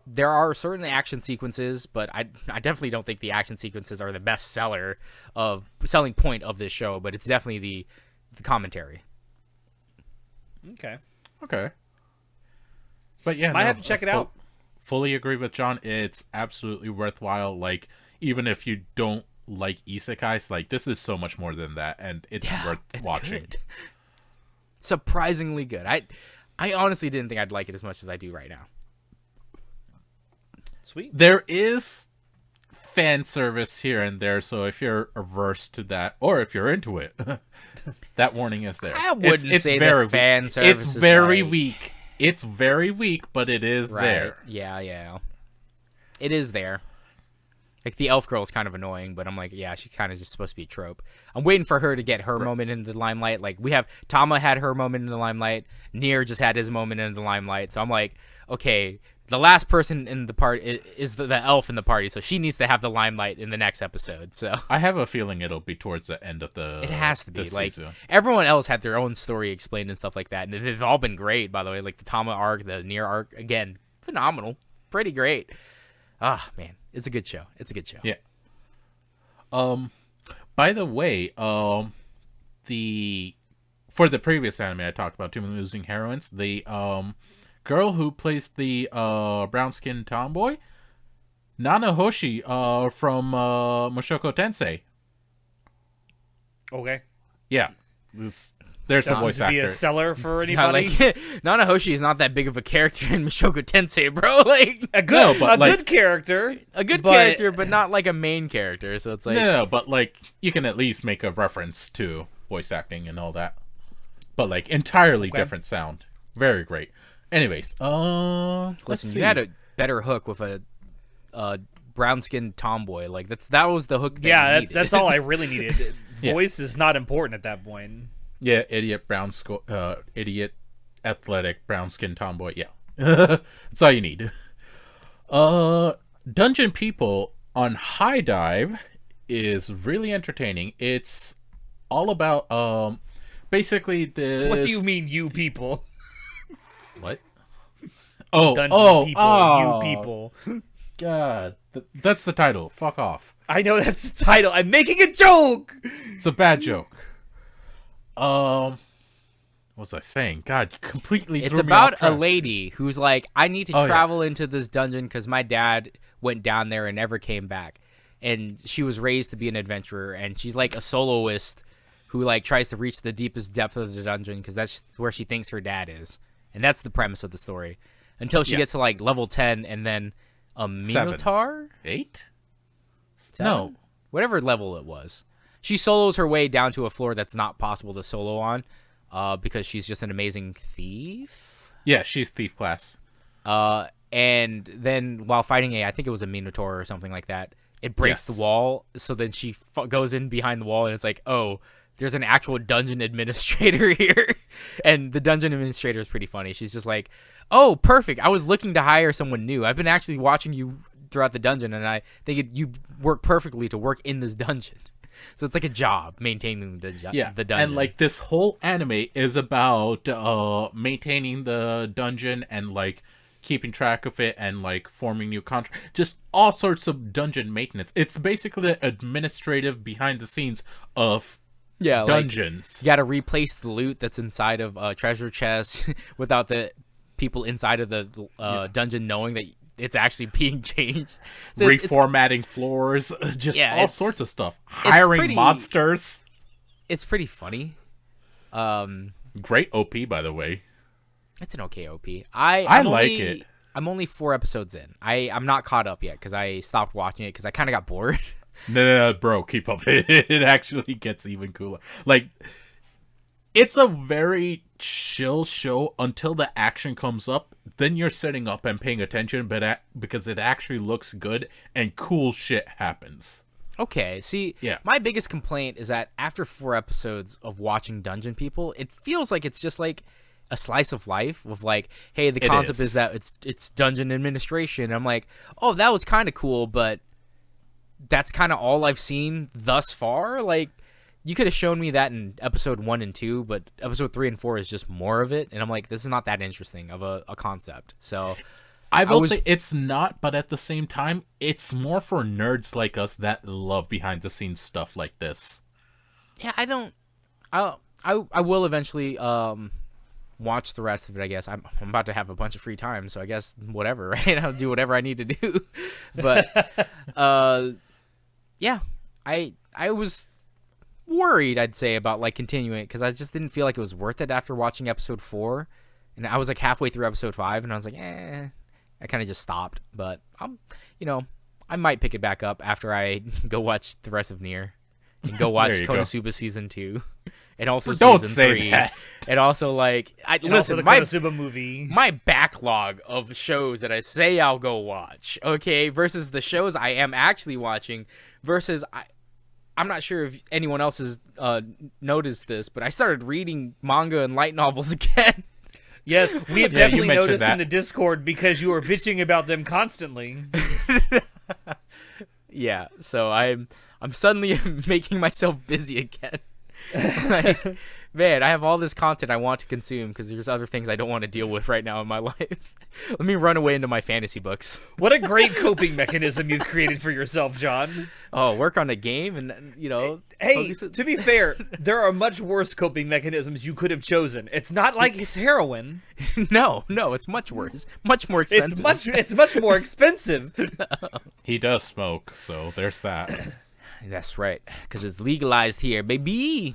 there are certain action sequences, but I, I definitely don't think the action sequences are the best seller of, selling point of this show, but it's definitely the, the commentary. Okay. Okay. But yeah, I no, have to check it out. Fully agree with John. It's absolutely worthwhile. Like, even if you don't like isekais, like, this is so much more than that, and it's yeah, worth it's watching. Good. Surprisingly good. I I honestly didn't think I'd like it as much as I do right now. Sweet. There is fan service here and there, so if you're averse to that, or if you're into it, that warning is there. I wouldn't it's, it's say very the fan service It's is very like... weak. It's very weak, but it is right. there. Yeah, yeah. It is there. Like, the elf girl is kind of annoying, but I'm like, yeah, she's kind of just supposed to be a trope. I'm waiting for her to get her right. moment in the limelight. Like, we have... Tama had her moment in the limelight. NieR just had his moment in the limelight. So I'm like, okay... The last person in the party is the, the elf in the party, so she needs to have the limelight in the next episode. So I have a feeling it'll be towards the end of the. It has to be like season. Everyone else had their own story explained and stuff like that, and they've all been great. By the way, like the Tama arc, the NieR arc, again, phenomenal, pretty great. Ah, man, it's a good show. It's a good show. Yeah. Um, by the way, um, the for the previous anime I talked about, Too Many Losing Heroines, the um. girl who plays the uh, brown-skinned tomboy, Nana Hoshi uh, from uh, Mushoku Tensei. Okay. Yeah. This, there's a voice actor. Be a seller for anybody. No, like, Nana Hoshi is not that big of a character in Mushoku Tensei, bro. Like a good, no, but a like, good character, a good but, character, but not like a main character. So it's like no, but like you can at least make a reference to voice acting and all that. But like entirely okay. different sound. Very great. Anyways, uh, listen, you had a better hook with a uh, brown-skinned tomboy. Like that's that was the hook. That yeah, you that's that's all I really needed. Voice yeah. is not important at that point. Yeah, idiot brown uh, idiot athletic brown-skinned tomboy. Yeah, that's all you need. Uh, Dungeon People on High Dive is really entertaining. It's all about um, basically the. What do you mean, you people? What? Oh, Dungeon oh, people, oh, you people. God, th that's the title. Fuck off. I know that's the title. I'm making a joke. It's a bad joke. Um, what was I saying? God, you completely. It's threw about me off track. A lady who's like, I need to oh, travel yeah. into this dungeon because my dad went down there and never came back, and she was raised to be an adventurer, and she's like a soloist who like tries to reach the deepest depth of the dungeon because that's where she thinks her dad is, and that's the premise of the story. Until she yeah. gets to like level ten, and then a Minotaur? Eight? Seven? No. Whatever level it was. She solos her way down to a floor that's not possible to solo on uh, because she's just an amazing thief. Yeah, she's thief class. Uh, and then while fighting a, I think it was a Minotaur or something like that, it breaks yes. the wall. So then she f goes in behind the wall, and it's like, oh, there's an actual dungeon administrator here. And the dungeon administrator is pretty funny. She's just like, oh, perfect. I was looking to hire someone new. I've been actually watching you throughout the dungeon, and I think it, you work perfectly to work in this dungeon. So it's like a job maintaining the, yeah. the dungeon. And like this whole anime is about uh, maintaining the dungeon and like keeping track of it and like forming new contracts. Just all sorts of dungeon maintenance. It's basically the administrative behind the scenes of yeah, dungeons. Like, you got to replace the loot that's inside of uh, treasure chests without the people inside of the uh, yeah. dungeon knowing that it's actually being changed. So reformatting it's, floors, just yeah, all sorts of stuff. Hiring it's pretty, monsters. It's pretty funny. Um, Great O P, by the way. It's an okay O P. I I I'm like only, it. I'm only four episodes in. I I'm not caught up yet because I stopped watching it because I kind of got bored. No, no, no, bro, keep up. It, it actually gets even cooler. Like, it's a very chill show until the action comes up. Then you're sitting up and paying attention, but at, because it actually looks good and cool shit happens. Okay, see, yeah. my biggest complaint is that after four episodes of watching Dungeon People, it feels like it's just like a slice of life with like, hey, the concept is. is that it's it's dungeon administration. And I'm like, oh, that was kind of cool, but that's kind of all I've seen thus far. Like, you could have shown me that in episode one and two, but episode three and four is just more of it. And I'm like, this is not that interesting of a, a concept. So I will I was... say it's not, but at the same time, it's more for nerds like us that love behind the scenes stuff like this. Yeah, I don't, I, I, I will eventually, um, watch the rest of it, I guess. I'm, I'm about to have a bunch of free time. So I guess whatever, right? I'll do whatever I need to do. But, uh, yeah, I, I was worried, I'd say, about like continuing it because I just didn't feel like it was worth it after watching episode four, and I was like halfway through episode five and I was like, eh, I kind of just stopped. But I'm, you know, I might pick it back up after I go watch the rest of NieR and go watch Konosuba go. season two and also Don't season say three that. and also like I and listen the my Konosuba movie, my backlog of shows that I say I'll go watch, okay, versus the shows I am actually watching, versus I. I'm not sure if anyone else has uh, noticed this, but I started reading manga and light novels again. Yes, we have yeah, definitely noticed that in the Discord because you were bitching about them constantly. Yeah, so I'm I'm suddenly making myself busy again. Like, man, I have all this content I want to consume because there's other things I don't want to deal with right now in my life. Let me run away into my fantasy books. What a great coping mechanism you've created for yourself, John. Oh, work on a game and, you know. Hey, to be fair, there are much worse coping mechanisms you could have chosen. It's not like it's heroin. No, no, it's much worse. Much more expensive. It's much, it's much more expensive. He does smoke, so there's that. That's right, because it's legalized here, baby.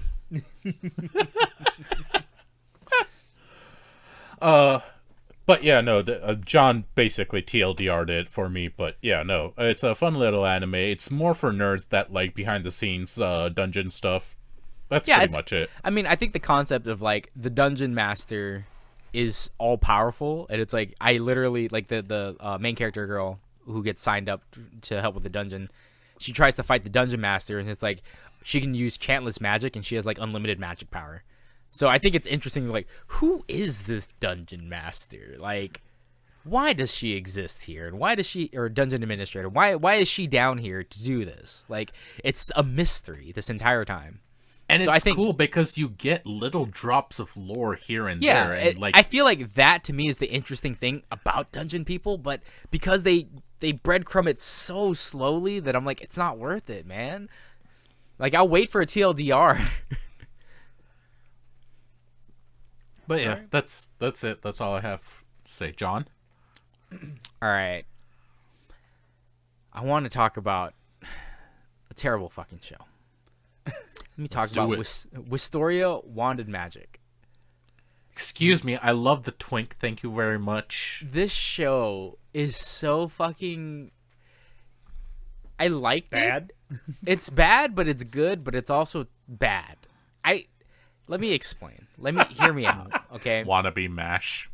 uh, but yeah, no, the, uh, John basically T L D R'd it for me, but yeah, no, it's a fun little anime. It's more for nerds that like behind the scenes uh, dungeon stuff. That's yeah, pretty much it. I mean, I think the concept of like the dungeon master is all powerful, and it's like I literally like the the uh, main character girl who gets signed up to help with the dungeon. She tries to fight the dungeon master, and it's like she can use chantless magic, and she has like unlimited magic power. So I think it's interesting. Like, who is this dungeon master? Like, why does she exist here? And why does she, or dungeon administrator? Why why is she down here to do this? Like, it's a mystery this entire time. And so it's I think, cool because you get little drops of lore here and yeah, there. And it, like, I feel like that to me is the interesting thing about Dungeon People, but because they they breadcrumb it so slowly that I'm like, it's not worth it, man. Like, I'll wait for a T L D R. But yeah, right. that's that's it. That's all I have to say. John? All right. I want to talk about a terrible fucking show. Let me talk about Wis Wistoria Wanded Magic. Excuse me, I love the twink. Thank you very much. This show is so fucking... I liked bad. it. It's bad, but it's good, but it's also bad. I... Let me explain. Let me... Hear me out, okay? Wannabe MASH.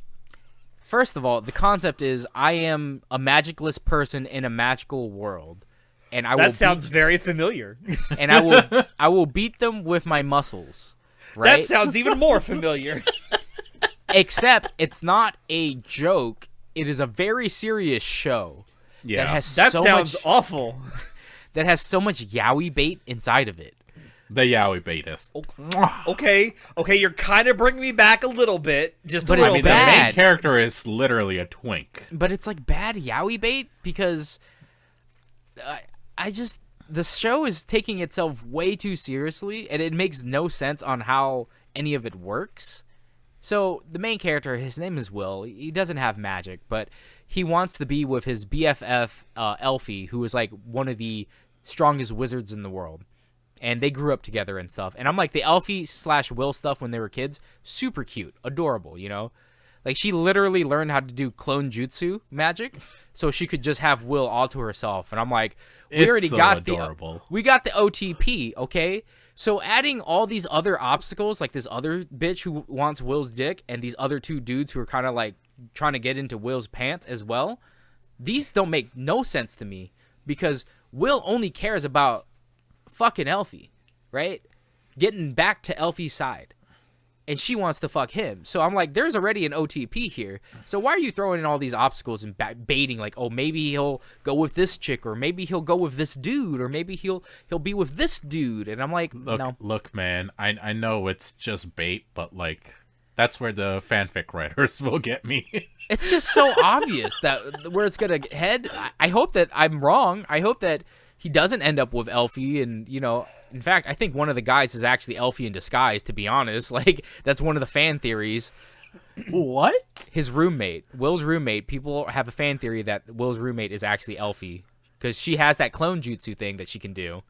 First of all, the concept is I am a magicless person in a magical world. And I that will sounds beat, very familiar. And I will, I will beat them with my muscles. Right? That sounds even more familiar. Except it's not a joke. It is a very serious show. Yeah, that has that so sounds much, awful. That has so much yaoi bait inside of it. The yaoi bait is okay. Okay, you're kind of bringing me back a little bit. Just but a little I mean, bit. The main character is literally a twink. But it's like bad yaoi bait because. I, I just the show is taking itself way too seriously, and it makes no sense on how any of it works. So the main character, his name is Will. He doesn't have magic, but he wants to be with his B F F uh, Elfie, who is like one of the strongest wizards in the world, and they grew up together and stuff. And I'm like, the Elfie slash Will stuff when they were kids, super cute, adorable, you know. Like, she literally learned how to do clone jutsu magic, so she could just have Will all to herself. And I'm like, we it's already so got adorable. the we got the O T P, okay? So adding all these other obstacles, like this other bitch who wants Will's dick, and these other two dudes who are kind of like trying to get into Will's pants as well. These don't make no sense to me because Will only cares about fucking Elfie, right? Getting back to Elfie's side. And she wants to fuck him. So I'm like, there's already an O T P here. So why are you throwing in all these obstacles and baiting? Like, oh, maybe he'll go with this chick. Or maybe he'll go with this dude. Or maybe he'll he'll be with this dude. And I'm like, look, no. Look, man, I, I know it's just bait. But, like, that's where the fanfic writers will get me. It's just so obvious that where it's going to head. I hope that I'm wrong. I hope that he doesn't end up with Elfie and, you know... In fact, I think one of the guys is actually Elfie in disguise, to be honest. Like, that's one of the fan theories. What? His roommate, Will's roommate, people have a fan theory that Will's roommate is actually Elfie. Because she has that clone jutsu thing that she can do.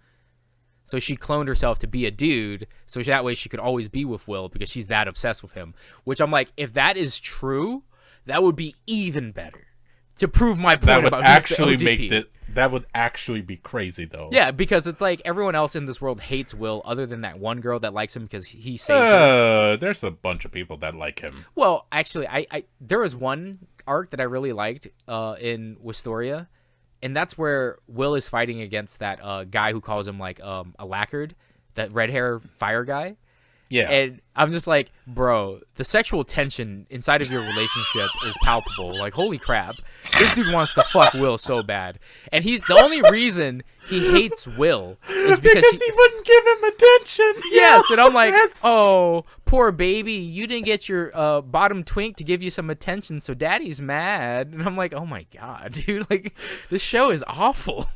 So she cloned herself to be a dude, so that way she could always be with Will because she's that obsessed with him. Which I'm like, if that is true, that would be even better. To prove my point that would about actually who's the O D P. Make the, that would actually be crazy though. Yeah, because it's like everyone else in this world hates Will, other than that one girl that likes him because he saved uh, her. There's a bunch of people that like him. Well, actually, I, I there was one arc that I really liked uh, in Wistoria, and that's where Will is fighting against that uh, guy who calls him like um, a lacquered, that red hair fire guy. Yeah, and I'm just like, bro, the sexual tension inside of your relationship is palpable. Like, holy crap, this dude wants to fuck Will so bad, and he's the only reason he hates Will is because, because he, he wouldn't give him attention. Yes, and I'm like, yes. Oh, poor baby, you didn't get your uh, bottom twink to give you some attention, so daddy's mad. And I'm like, oh my god, dude, like this show is awful.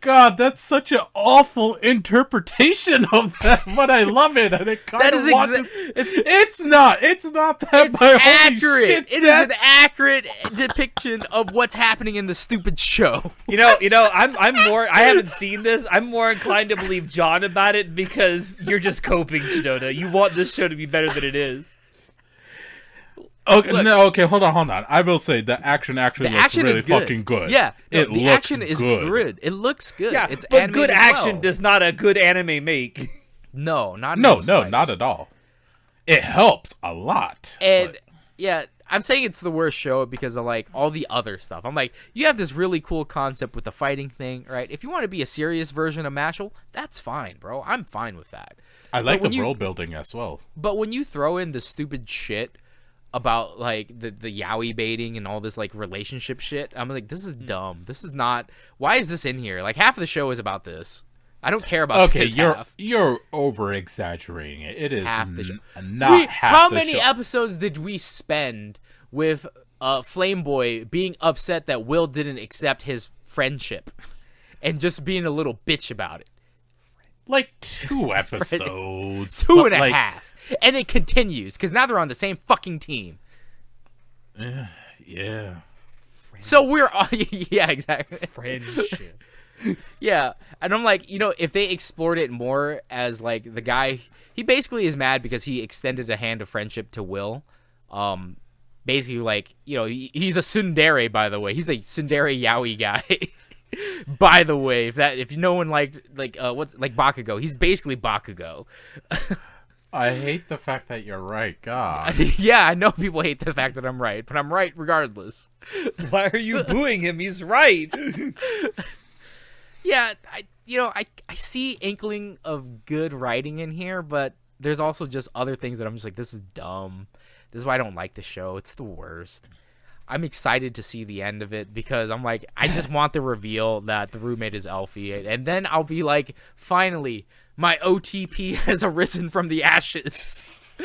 God, that's such an awful interpretation of that, but I love it, and it kind that of is want to, it's, it's not, it's not that. It's accurate. Shit, it is an accurate depiction of what's happening in the stupid show. You know, you know, I'm, I'm more. I haven't seen this. I'm more inclined to believe John about it because you're just coping, Chinoda. You want this show to be better than it is. Okay, Look, no, okay, hold on, hold on. I will say the action actually the looks action really is good. fucking good. Yeah, no, it the looks action is good. good. It looks good. Yeah, it's but good action well. does not a good anime make. No, not no, no, slightest. not at all. It helps a lot. And but. yeah, I'm saying it's the worst show because of like all the other stuff. I'm like, you have this really cool concept with the fighting thing, right? If you want to be a serious version of Mashal, that's fine, bro. I'm fine with that. I like the world building as well. But when you throw in the stupid shit about like the the yaoi baiting and all this like relationship shit, I'm like, this is dumb. This is not. Why is this in here? Like half of the show is about this. I don't care about okay, his you're, half. You're over-exaggerating it. It is half the show. Not we, half How the many show. episodes did we spend with uh, Flame Boy being upset that Will didn't accept his friendship and just being a little bitch about it? Like two episodes. two and a like, half. And it continues, because now they're on the same fucking team. Yeah. yeah. So we're... Uh, yeah, exactly. Friendship. Yeah, and I'm like, you know, if they explored it more as, like, the guy... He basically is mad because he extended a hand of friendship to Will. Um, basically, like, you know, he, he's a tsundere, by the way. He's a tsundere yaoi guy. By the way, if that if no one liked, like, uh, what's, like, Bakugo. He's basically Bakugo. I hate the fact that you're right, God. Yeah, I know people hate the fact that I'm right, but I'm right regardless. Why are you booing him? He's right! Yeah, I you know, I, I see inkling of good writing in here, but there's also just other things that I'm just like, this is dumb. This is why I don't like the show. It's the worst. I'm excited to see the end of it because I'm like, I just want the reveal that the roommate is Elfie. And then I'll be like, finally, my O T P has arisen from the ashes.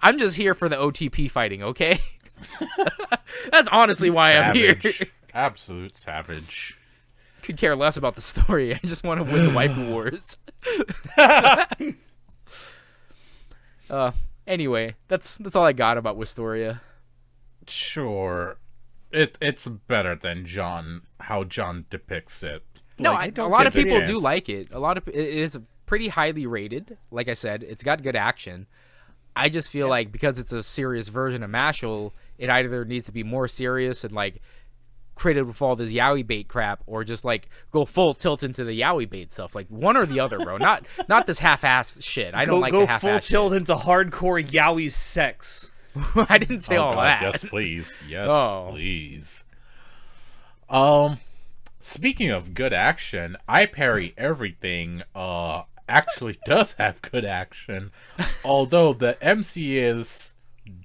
I'm just here for the O T P fighting, okay? That's honestly why Savage. I'm here. Absolute savage. Could care less about the story. I just want to win the waifu wars. uh, anyway, that's that's all I got about Wistoria. Sure, it it's better than John. How John depicts it. No, like, I don't a lot of people chance. do like it. A lot of it is pretty highly rated. Like I said, it's got good action. I just feel yeah. like because it's a serious version of Mashal, it either needs to be more serious and like. created with all this yaoi bait crap, or just like go full tilt into the yaoi bait stuff, like one or the other, bro. Not not this half-ass shit. I don't go, like go the half-ass full tilt shit. into hardcore yaoi sex. I didn't say oh, all God, that. Yes, please. Yes, oh. please. Um, speaking of good action, I Parry Everything. Uh, actually does have good action, although the M C is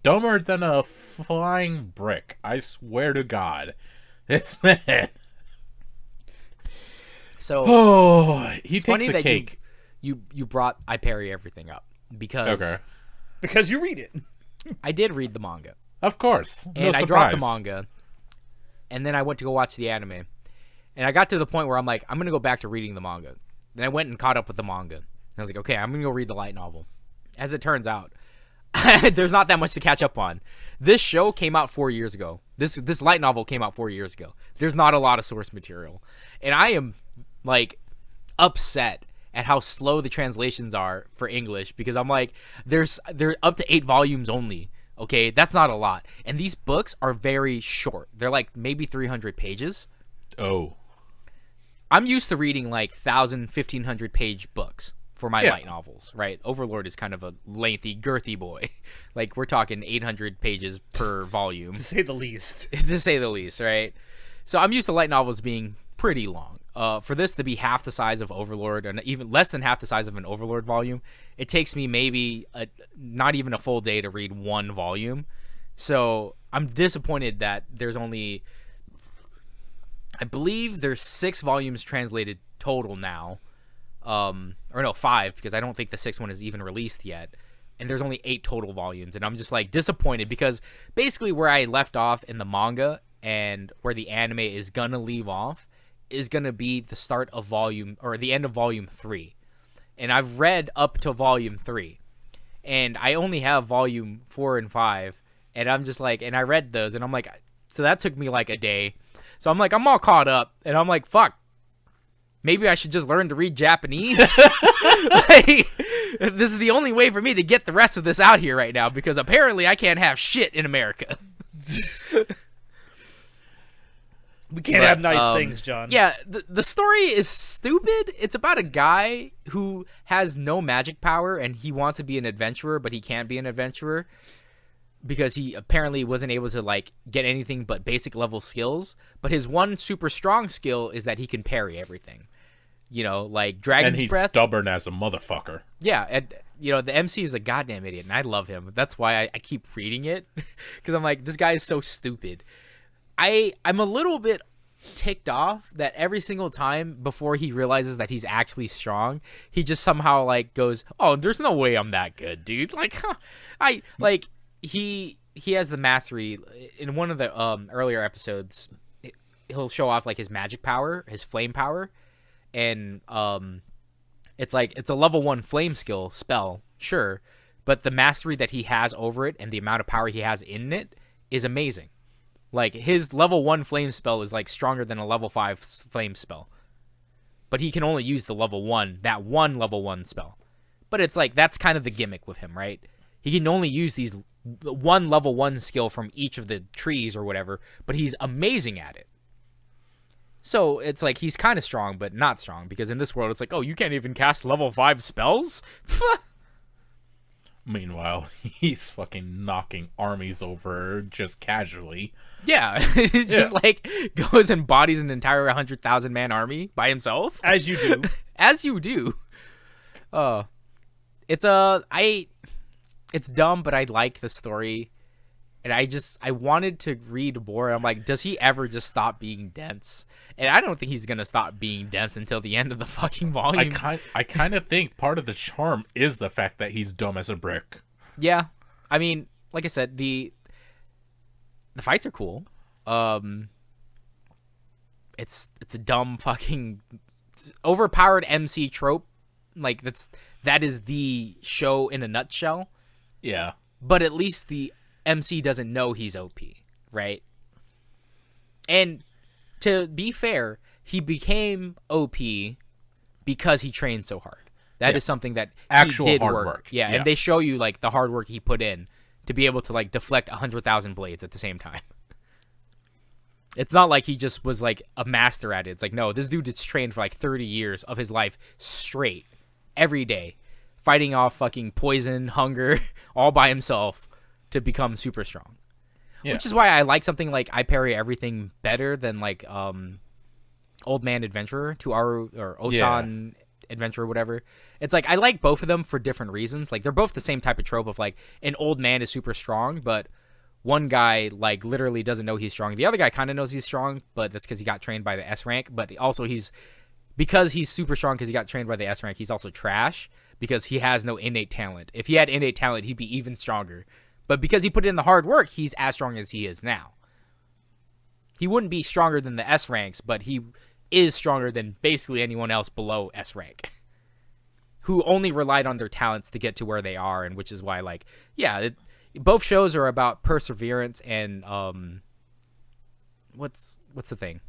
dumber than a flying brick. I swear to God. This man. So oh, he it's takes funny the that cake. You, you you brought I Parry Everything up because okay. because you read it. I did read the manga, of course, no and surprise. I dropped the manga, and then I went to go watch the anime, and I got to the point where I'm like, I'm gonna go back to reading the manga. Then I went and caught up with the manga. And I was like, okay, I'm gonna go read the light novel. As it turns out, there's not that much to catch up on. This show came out four years ago. This this light novel came out four years ago. There's not a lot of source material. And I am, like, upset at how slow the translations are for English. Because I'm like, there's they're up to eight volumes only. Okay? That's not a lot. And these books are very short. They're, like, maybe three hundred pages. Oh. I'm used to reading, like, one thousand, fifteen hundred page books. For my yeah. light novels, right? Overlord is kind of a lengthy, girthy boy. Like, we're talking eight hundred pages per to, volume. To say the least. To say the least, right? So I'm used to light novels being pretty long. Uh, for this to be half the size of Overlord, and even less than half the size of an Overlord volume, it takes me maybe a, not even a full day to read one volume. So I'm disappointed that there's only... I believe there's six volumes translated total now. Um, or no, five, because I don't think the sixth one is even released yet. And there's only eight total volumes. And I'm just like disappointed because basically where I left off in the manga and where the anime is going to leave off is going to be the start of volume or the end of volume three. And I've read up to volume three and I only have volume four and five. And I'm just like, and I read those and I'm like, so that took me like a day. So I'm like, I'm all caught up and I'm like, fuck. Maybe I should just learn to read Japanese. Like, this is the only way for me to get the rest of this out here right now because apparently I can't have shit in America. We can't but, have nice um, things, John. Yeah, the, the story is stupid. It's about a guy who has no magic power and he wants to be an adventurer, but he can't be an adventurer because he apparently wasn't able to like get anything but basic level skills. But his one super strong skill is that he can parry everything. You know, like Dragon's Breath. And he's breath. stubborn as a motherfucker. Yeah, and, you know, the M C is a goddamn idiot, and I love him. That's why I, I keep reading it, because I'm like, this guy is so stupid. I, I'm a little bit ticked off that every single time before he realizes that he's actually strong, he just somehow like goes, oh, there's no way I'm that good, dude. Like, huh, I like he he has the mastery in one of the um earlier episodes. He'll show off like his magic power, his flame power, and um it's like it's a level one flame skill spell, sure, but the mastery that he has over it and the amount of power he has in it is amazing. Like, his level one flame spell is like stronger than a level five flame spell, but he can only use the level one, that one level one spell. But it's like, that's kind of the gimmick with him, right? He can only use these one level one skill from each of the trees or whatever, but he's amazing at it. So it's like he's kind of strong, but not strong, because in this world it's like, oh, you can't even cast level five spells? Meanwhile, he's fucking knocking armies over just casually. Yeah, he's yeah. just like goes and bodies an entire one hundred thousand man army by himself. As you do. As you do. Uh, it's a, I, it's dumb, but I like the story. And I just, I wanted to read more. I'm like, does he ever just stop being dense? And I don't think he's going to stop being dense until the end of the fucking volume. I kind, I kind of think part of the charm is the fact that he's dumb as a brick. Yeah. I mean, like I said, the the fights are cool. Um, it's it's a dumb fucking overpowered M C trope. Like, that's that is the show in a nutshell. Yeah. But at least the M C doesn't know he's O P, right? And to be fair, he became O P because he trained so hard. That yeah. is something that actual he did hard work. work. Yeah, yeah, and they show you like the hard work he put in to be able to like deflect a hundred thousand blades at the same time. It's not like he just was like a master at it. It's like, no, this dude is trained for like thirty years of his life straight, every day, fighting off fucking poison, hunger, all by himself, to become super strong. Yeah. Which is why I like something like I Parry Everything better than like um Old Man Adventurer, Tuaru or Osan yeah. Adventurer, whatever. It's like I like both of them for different reasons. Like, they're both the same type of trope of like an old man is super strong, but one guy like literally doesn't know he's strong. The other guy kind of knows he's strong, but that's because he got trained by the S rank. But also he's, because he's super strong because he got trained by the S rank, he's also trash because he has no innate talent. If he had innate talent, he'd be even stronger. But because he put in the hard work, he's as strong as he is now. He wouldn't be stronger than the S ranks, but he is stronger than basically anyone else below S rank, who only relied on their talents to get to where they are, and which is why, like, yeah, it, both shows are about perseverance and um, what's what's the thing?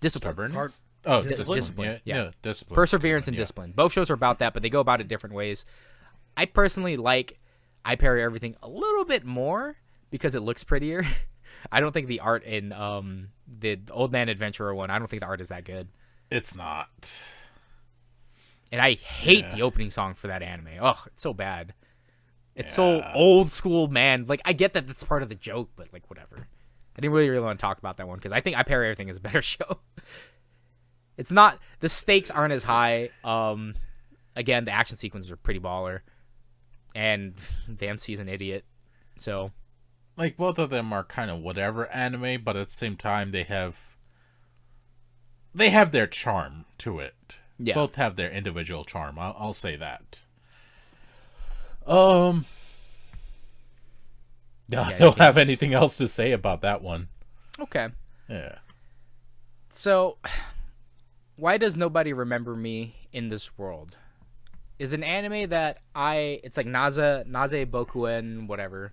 Discipline. Hard, oh, dis discipline. discipline. Yeah, yeah. yeah, discipline. Perseverance and yeah. discipline. Both shows are about that, but they go about it different ways. I personally like I Parry Everything a little bit more because it looks prettier. I don't think the art in um the Old Man Adventurer one, I don't think the art is that good. It's not. And I hate yeah. the opening song for that anime. Oh, it's so bad. It's yeah. so old school, man. Like, I get that that's part of the joke, but like, whatever. I didn't really, really want to talk about that one because I think I Parry Everything is a better show. It's not, the stakes aren't as high. Um, again, the action sequences are pretty baller. And the M C's an idiot, so like both of them are kind of whatever anime, but at the same time they have they have their charm to it. Yeah, both have their individual charm. I'll, I'll say that. Um, yeah, I don't have anything else to say about that one. Okay. Yeah. So, why does nobody remember me in this world? Is an anime that I... It's like Naza, Naze Bokuen, whatever.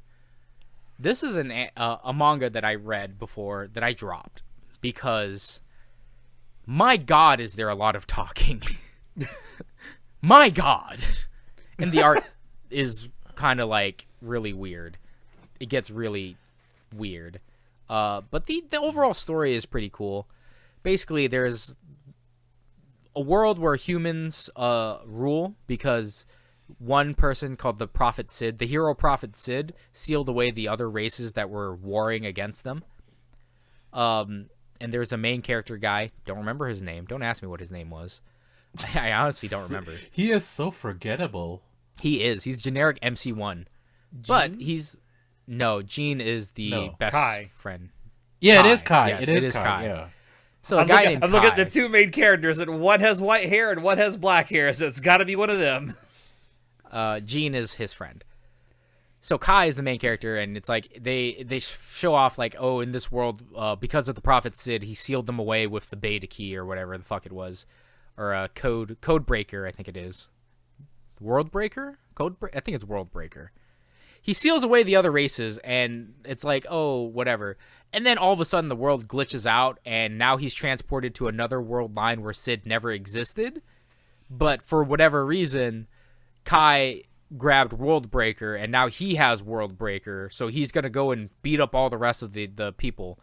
This is an uh, a manga that I read before that I dropped. Because, my God, is there a lot of talking. My God. And the art is kind of like really weird. It gets really weird. Uh, but the, the overall story is pretty cool. Basically, there's a world where humans uh, rule because one person called the Prophet Sid, the hero Prophet Sid, sealed away the other races that were warring against them. Um, and there's a main character guy. Don't remember his name. Don't ask me what his name was. I honestly don't remember. He is so forgettable. He is. He's generic M C one. But he's... No, Gene is the no, best Kai. friend. Yeah, Kai. it is Kai. Yes, it, is it is Kai. Kai. Yeah. So a I'm guy looking, named I'm Kai. looking at the two main characters, and one has white hair and one has black hair, so it's got to be one of them. Uh, Gene is his friend. So Kai is the main character, and it's like they they show off like, oh, in this world, uh, because of the Prophet Sid, he sealed them away with the beta key or whatever the fuck it was, or a code code breaker, I think it is. World breaker, code break. I think it's world breaker. He seals away the other races, and it's like, oh, whatever. And then all of a sudden, the world glitches out, and now he's transported to another world line where Sid never existed. But for whatever reason, Kai grabbed World Breaker, and now he has World Breaker, so he's gonna go and beat up all the rest of the the people.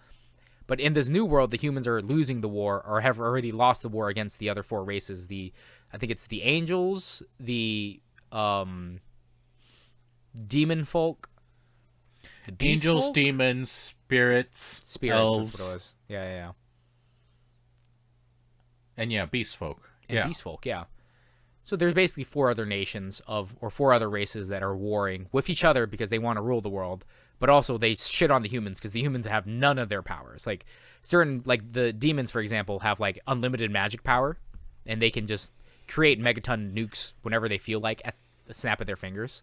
But in this new world, the humans are losing the war, or have already lost the war against the other four races. The I think it's the angels, the um demon folk, the beast angels, folk? demons, spirits, spirits. Elves. That's what it was. Yeah, yeah, yeah. And yeah, beast folk. And yeah, beast folk. Yeah. So there's basically four other nations of, or four other races that are warring with each other because they want to rule the world, but also they shit on the humans because the humans have none of their powers. Like certain, like the demons, for example, have like unlimited magic power, and they can just create megaton nukes whenever they feel like at the snap of their fingers.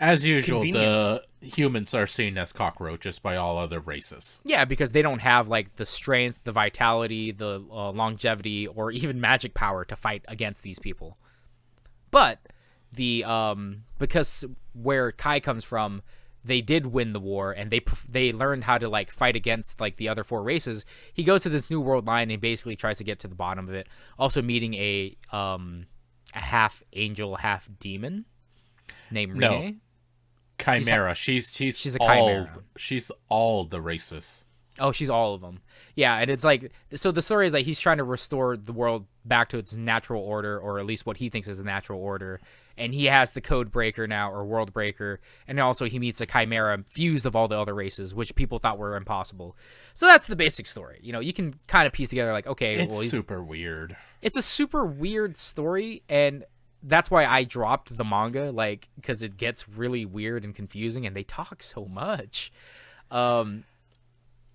As usual, the humans are seen as cockroaches by all other races. Yeah, because they don't have like the strength, the vitality, the uh, longevity, or even magic power to fight against these people. But the um, because where Kai comes from, they did win the war, and they they learned how to like fight against like the other four races. He goes to this new world line and basically tries to get to the bottom of it. Also meeting a um, a half angel, half demon named Renee. No. Chimera. She's she's she's a chimera. All, she's all the races. Oh, she's all of them. Yeah, and it's like, so the story is like he's trying to restore the world back to its natural order, or at least what he thinks is the natural order. And he has the code breaker now, or world breaker. And also he meets a chimera fused of all the other races, which people thought were impossible. So that's the basic story. You know, you can kind of piece together like, okay, it's well, he's, super weird. It's a super weird story. And that's why I dropped the manga, like, because it gets really weird and confusing, and they talk so much. Um...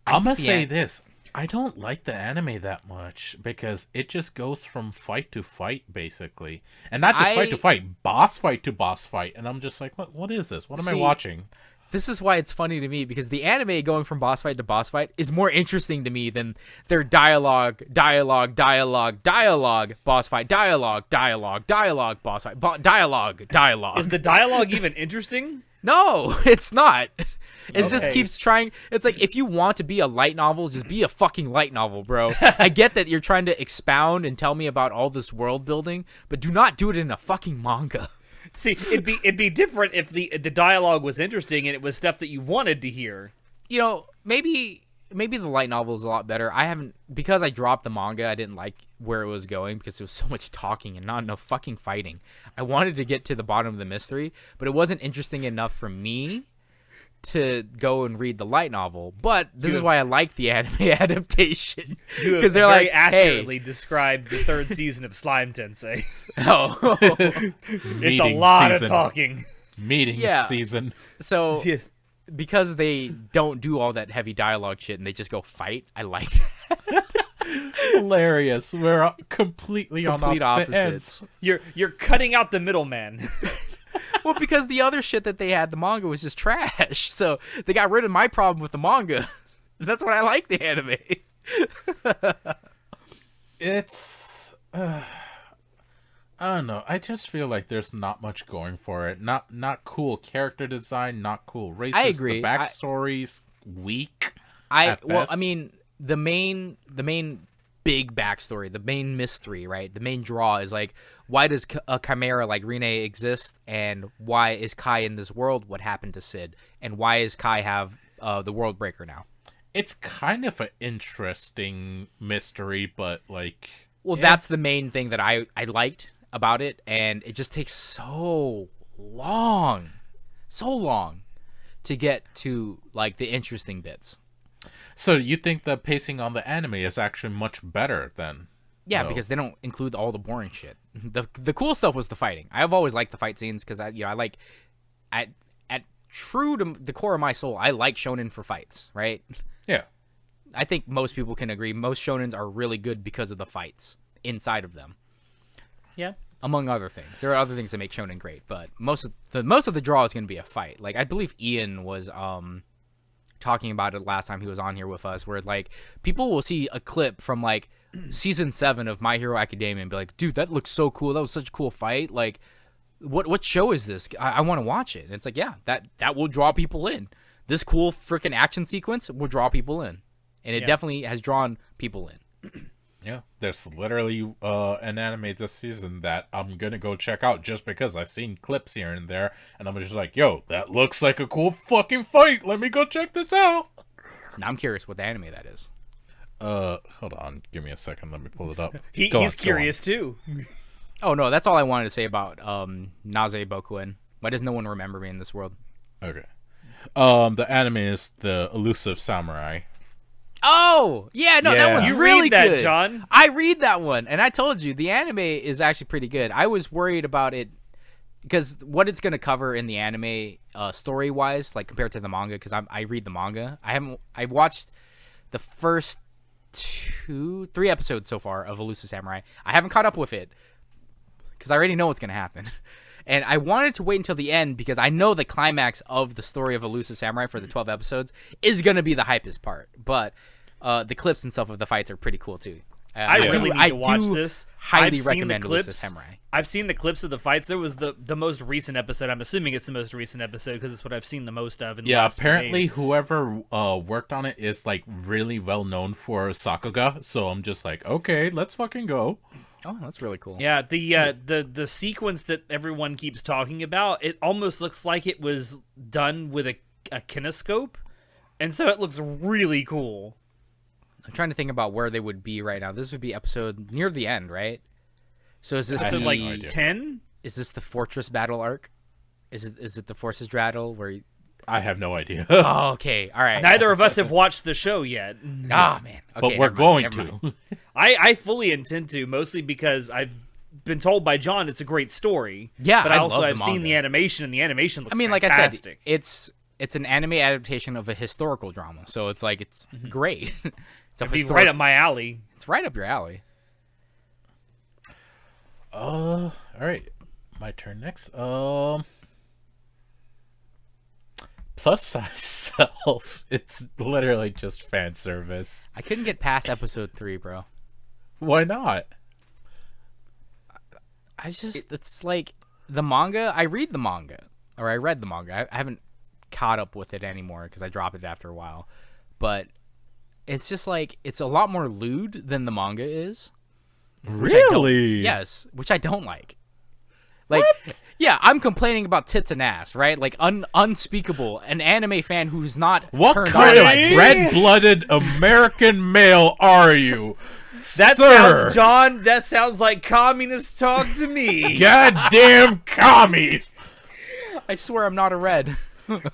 I must yeah. say this. I don't like the anime that much because it just goes from fight to fight, basically. And not just I, fight to fight, boss fight to boss fight. And I'm just like, what? what is this? What am see, I watching? This is why it's funny to me, because the anime going from boss fight to boss fight is more interesting to me than their dialogue, dialogue, dialogue, dialogue, boss fight, dialogue, dialogue, dialogue, boss fight, bo dialogue, dialogue. Is the dialogue even interesting? No, it's not. It okay. just keeps trying. It's like, if you want to be a light novel, just be a fucking light novel, bro. I get that you're trying to expound and tell me about all this world building, but do not do it in a fucking manga. See, it'd be it'd be different if the the dialogue was interesting and it was stuff that you wanted to hear. You know, maybe maybe the light novel is a lot better. I haven't, because I dropped the manga. I didn't like where it was going because there was so much talking and not enough fucking fighting. I wanted to get to the bottom of the mystery, but it wasn't interesting enough for me to go and read the light novel. But this you, is why I like the anime adaptation, because they're very like accurately hey. described the third season of Slime Tensei. Oh, it's a lot season. of talking. Meeting yeah. season. So yes. because they don't do all that heavy dialogue shit and they just go fight, I like that. Hilarious. We're completely Complete on opposite opposites. Ends. You're you're cutting out the middleman. Well, because the other shit that they had, the manga, was just trash. So they got rid of my problem with the manga. That's why I like the anime. It's... Uh, I don't know. I just feel like there's not much going for it. Not not cool character design, not cool races. I agree. The backstory's I, weak. I Well, best. I mean, the main... The main big backstory, the main mystery, right? The main draw is like, why does a chimera like Renee exist, and why is Kai in this world? What happened to Sid, and why is Kai have uh, the World Breaker now? It's kind of an interesting mystery, but like, well, yeah. that's the main thing that I I liked about it, and it just takes so long, so long to get to like the interesting bits. So you think the pacing on the anime is actually much better then? Yeah, no. because they don't include all the boring shit. The the cool stuff was the fighting. I've always liked the fight scenes because I you know I like at at true to the core of my soul, I like shonen for fights, right? Yeah. I think most people can agree most shonens are really good because of the fights inside of them. Yeah. Among other things, there are other things that make shonen great, but most of the most of the draw is going to be a fight. Like I believe Ian was um talking about it last time he was on here with us, where like people will see a clip from like season seven of My Hero Academia and be like, "Dude, that looks so cool! That was such a cool fight! Like, what what show is this? I, I want to watch it." And it's like, yeah, that that will draw people in. This cool freaking action sequence will draw people in, and it yeah. definitely has drawn people in. Yeah, there's literally uh, an anime this season that I'm going to go check out just because I've seen clips here and there. And I'm just like, yo, that looks like a cool fucking fight. Let me go check this out. Now I'm curious what the anime that is. Uh, hold on. Give me a second. Let me pull it up. he, he's on, curious too. Oh, no, that's all I wanted to say about um, Naze Bokuen. Why does no one remember me in this world? Okay. Um, the anime is The Elusive Samurai. Oh, yeah, no, yeah. that one's you really read that, good. John. I read that one, and I told you, the anime is actually pretty good. I was worried about it, because what it's going to cover in the anime, uh, story-wise, like, compared to the manga, because I read the manga. I haven't, I watched the first two, three episodes so far of Elusive Samurai. I haven't caught up with it, because I already know what's going to happen. And I wanted to wait until the end, because I know the climax of the story of Elusive Samurai for the twelve episodes is going to be the hypest part, but... Uh, the clips and stuff of the fights are pretty cool too. Uh, I really do, need to watch this. Highly I've recommend seen the clips. Samurai. I've seen the clips of the fights. There was the the most recent episode. I'm assuming it's the most recent episode because it's what I've seen the most of. In yeah, the last apparently days. whoever uh, worked on it is like really well known for Sakuga. So I'm just like, okay, let's fucking go. Oh, that's really cool. Yeah, the uh, the the sequence that everyone keeps talking about, it almost looks like it was done with a, a kinescope, and so it looks really cool. I'm trying to think about where they would be right now. This would be episode near the end, right? So is this episode like ten? Is this the fortress battle arc? Is it is it the forces battle where? You... I have no idea. Oh, okay, all right. Neither of us have watched the show yet. Ah, man. Okay, but we're going to. I I fully intend to, mostly because I've been told by John it's a great story. Yeah, but I also I've seen the animation, and the animation looks fantastic. I mean, like I said, it's it's an anime adaptation of a historical drama, so it's like it's great. It's It'd be right up my alley. It's right up your alley. Uh, all right, my turn next. Um, plus size self. It's literally just fan service. I couldn't get past episode three, bro. Why not? I just it, it's like the manga. I read the manga, or I read the manga. I, I haven't caught up with it anymore because I dropped it after a while, but. It's just like it's a lot more lewd than the manga is. Really? Yes, which I don't like. Like, what? Yeah, I'm complaining about tits and ass, right? Like un unspeakable. An anime fan who's not what turned kind on of red-blooded American male are you? That Sir. sounds, John. That sounds like communist talk to me. Goddamn commies! I swear I'm not a red.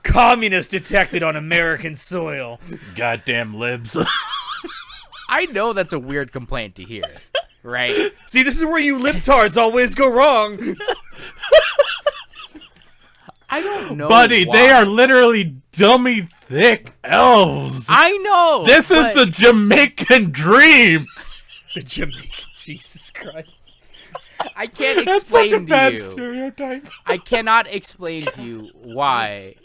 Communist detected on American soil. Goddamn libs. I know that's a weird complaint to hear, right? See, this is where you libtards always go wrong. I don't know, buddy. Why. They are literally dummy thick elves. I know. This but... is the Jamaican dream. The Jamaican, Jesus Christ. I can't explain That's such a to bad you. Stereotype. I cannot explain to you why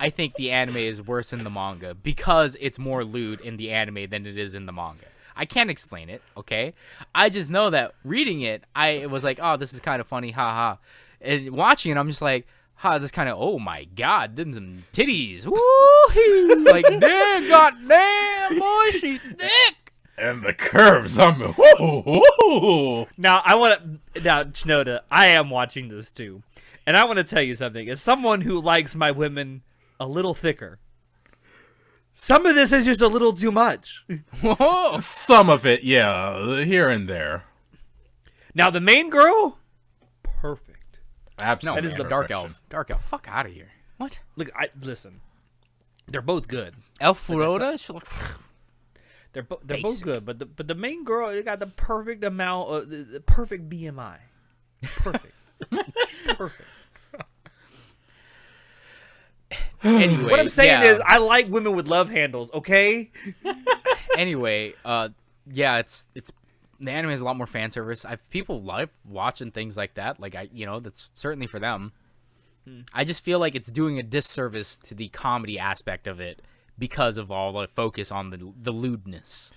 I think the anime is worse than the manga because it's more lewd in the anime than it is in the manga. I can't explain it, okay? I just know that reading it, I was like, "Oh, this is kind of funny, haha." And watching it, I'm just like, "Ha, this kind of oh my god, them some titties, woo-hoo!" Like, "Damn, goddamn, boy, she's thick." And the curves, I'm whoa, whoa. Now I want to now Chinoda, I am watching this too, and I want to tell you something. As someone who likes my women a little thicker, some of this is just a little too much. Whoa. Some of it, yeah, here and there. Now the main girl, perfect. Absolutely, no, that is the dark elf. Dark elf, fuck out of here. What? Look, I listen. They're both good. Elf Furoda, she look. They're, bo they're both good, but the, but the main girl, it got the perfect amount of the, the perfect B M I. Perfect. Perfect. Anyway. What I'm saying yeah. is I like women with love handles, okay? Anyway, uh, yeah, it's it's the anime is a lot more fan service. I've people love watching things like that. Like I, you know, that's certainly for them. Hmm. I just feel like it's doing a disservice to the comedy aspect of it because of all the focus on the the lewdness.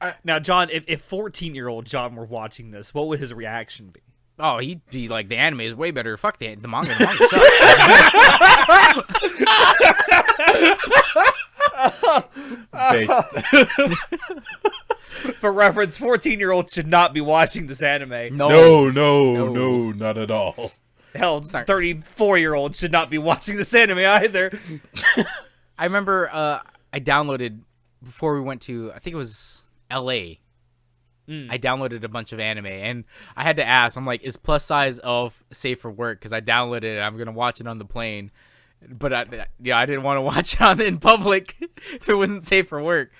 Uh, now, John, if if fourteen-year-old John were watching this, what would his reaction be? Oh, he'd be like, the anime is way better. Fuck the, the manga. The manga sucks. For reference, fourteen-year-olds should not be watching this anime. No, no, no, no, no not at all. Hell, thirty-four-year-olds should not be watching this anime either. I remember uh, I downloaded, before we went to, I think it was L A, Mm. I downloaded a bunch of anime, and I had to ask, I'm like, is Plus Size Elf safe for work? Because I downloaded it, and I'm going to watch it on the plane. But I, yeah, I didn't want to watch it on, in public if it wasn't safe for work.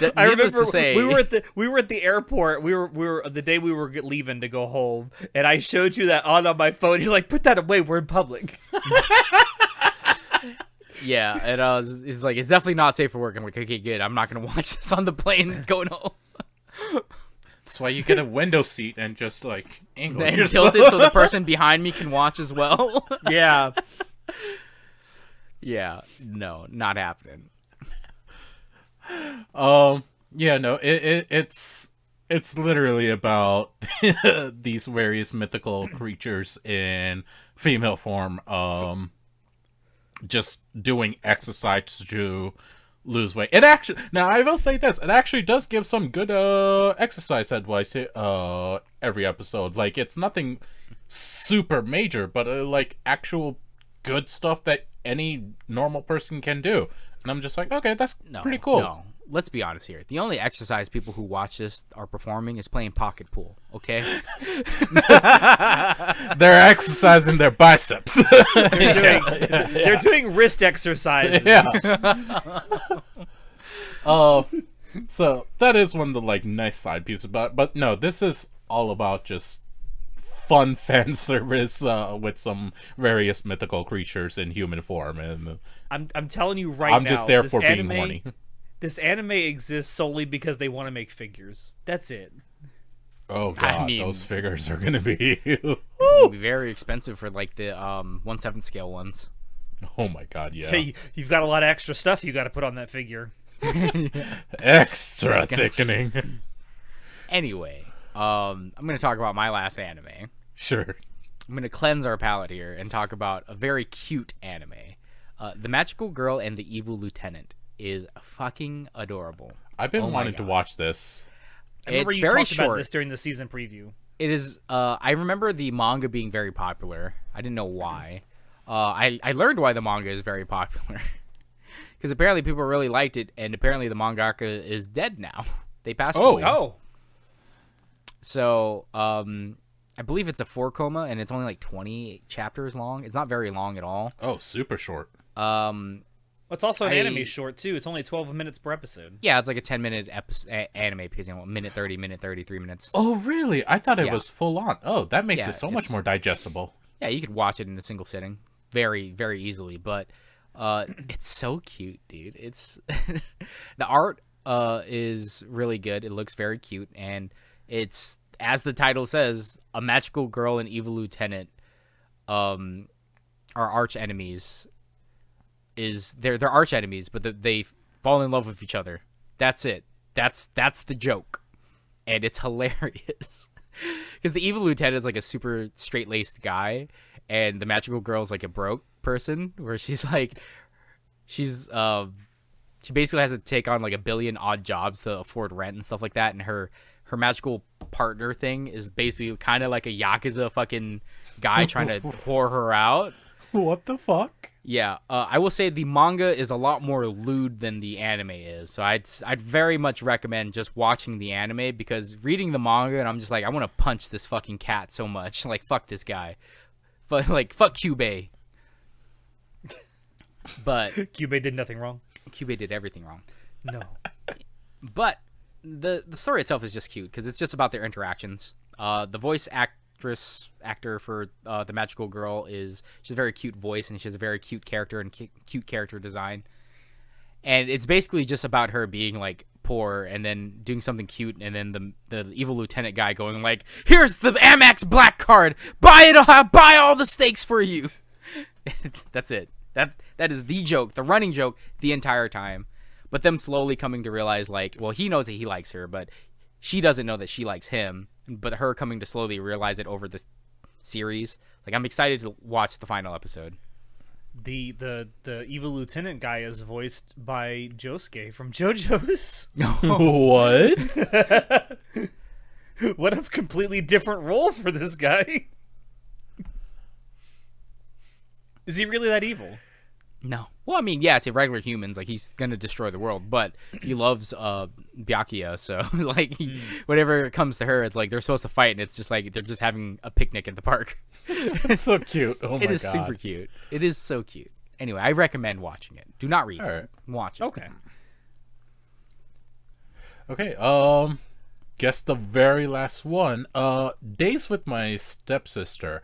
That, I remember say, we were at the we were at the airport. We were we were the day we were leaving to go home, and I showed you that on on my phone. You're like, put that away. We're in public. Yeah, and I was, it's like, it's definitely not safe for work. I'm like, okay, good. I'm not going to watch this on the plane going home. That's why you get a window seat and just, like, angle and tilt it so the person behind me can watch as well. Yeah. Yeah. No, not happening. Um. Yeah. No. It. it it's. It's literally about these various mythical creatures in female form. Um. Just doing exercise to lose weight. It actually, now I will say this, it actually does give some good uh exercise advice uh every episode. Like, it's nothing super major, but uh, like actual good stuff that any normal person can do. And I'm just like, okay, that's no, pretty cool. No, let's be honest here. The only exercise people who watch this are performing is playing pocket pool. Okay, they're exercising their biceps. They're doing, yeah, yeah, they're yeah. doing wrist exercises. Yeah. Uh, so that is one of the like nice side pieces, but but no, this is all about just fun fan service uh, with some various mythical creatures in human form. And I'm I'm telling you right I'm now, I'm just there for anime, being horny. This anime exists solely because they want to make figures. That's it. Oh god, I mean, those figures are gonna be it'll be very expensive for like the um one seventh scale ones. Oh my god, yeah. Hey, you've got a lot of extra stuff you got to put on that figure. Extra thickening. Anyway, um, I'm gonna talk about my last anime. Sure. I'm gonna cleanse our palate here and talk about a very cute anime. Uh, The Magical Girl and the Evil Lieutenant is fucking adorable. I've been oh wanting to watch this. I remember it's you very talked short. about this during the season preview. It is. Uh, I remember the manga being very popular. I didn't know why. Uh, I I learned why the manga is very popular because apparently people really liked it, and apparently the mangaka is dead now. They passed oh, away. Oh. So um, I believe it's a four coma, and it's only like twenty chapters long. It's not very long at all. Oh, super short. Um. It's also an I, anime short, too. It's only twelve minutes per episode. Yeah, it's like a ten-minute anime, because you know, minute thirty, minute thirty, three minutes. Oh, really? I thought it yeah. was full on. Oh, that makes yeah, it so much more digestible. Yeah, you could watch it in a single sitting very, very easily, but uh, it's so cute, dude. It's the art uh, is really good. It looks very cute, and it's, as the title says, a magical girl and evil lieutenant um, are arch enemies. Is they're they're arch enemies, but the, they fall in love with each other. That's it. That's that's the joke, and it's hilarious because the evil lieutenant is like a super straight laced guy, and the magical girl is like a broke person where she's like, she's um, she basically has to take on like a billion odd jobs to afford rent and stuff like that, and her her magical partner thing is basically kind of like a yakuza fucking guy trying to pour her out. What the fuck? Yeah, uh, I will say the manga is a lot more lewd than the anime is, so I'd I'd very much recommend just watching the anime, because reading the manga and I'm just like, I want to punch this fucking cat so much, like fuck this guy, but like fuck Kyubei. But Kyubei did nothing wrong. Kyubei did everything wrong. No, but the the story itself is just cute because it's just about their interactions. Uh, the voice act. actor for uh, the magical girl is she's a very cute voice, and she has a very cute character and cu cute character design, and it's basically just about her being like poor, and then doing something cute, and then the the evil lieutenant guy going like, "Here's the Amex Black card. Buy it. I'll buy all the steaks for you." That's it. That that is the joke, the running joke, the entire time. But them slowly coming to realize, like, well, he knows that he likes her, but she doesn't know that she likes him. But her coming to slowly realize it over the series. Like, I'm excited to watch the final episode. The the the evil lieutenant guy is voiced by Josuke from JoJo's. What? What a completely different role for this guy. Is he really that evil? No. Well, I mean, yeah, it's irregular humans. Like, he's gonna destroy the world, but he loves uh, Byakuya, so like, he, mm. whenever it comes to her, it's like they're supposed to fight, and it's just like they're just having a picnic at the park. It's so cute. Oh my god, it is super cute. It is so cute. Anyway, I recommend watching it. Do not read All it. Right. Watch it. Okay. Okay. Um, guess the very last one. Uh, Days with My Stepsister.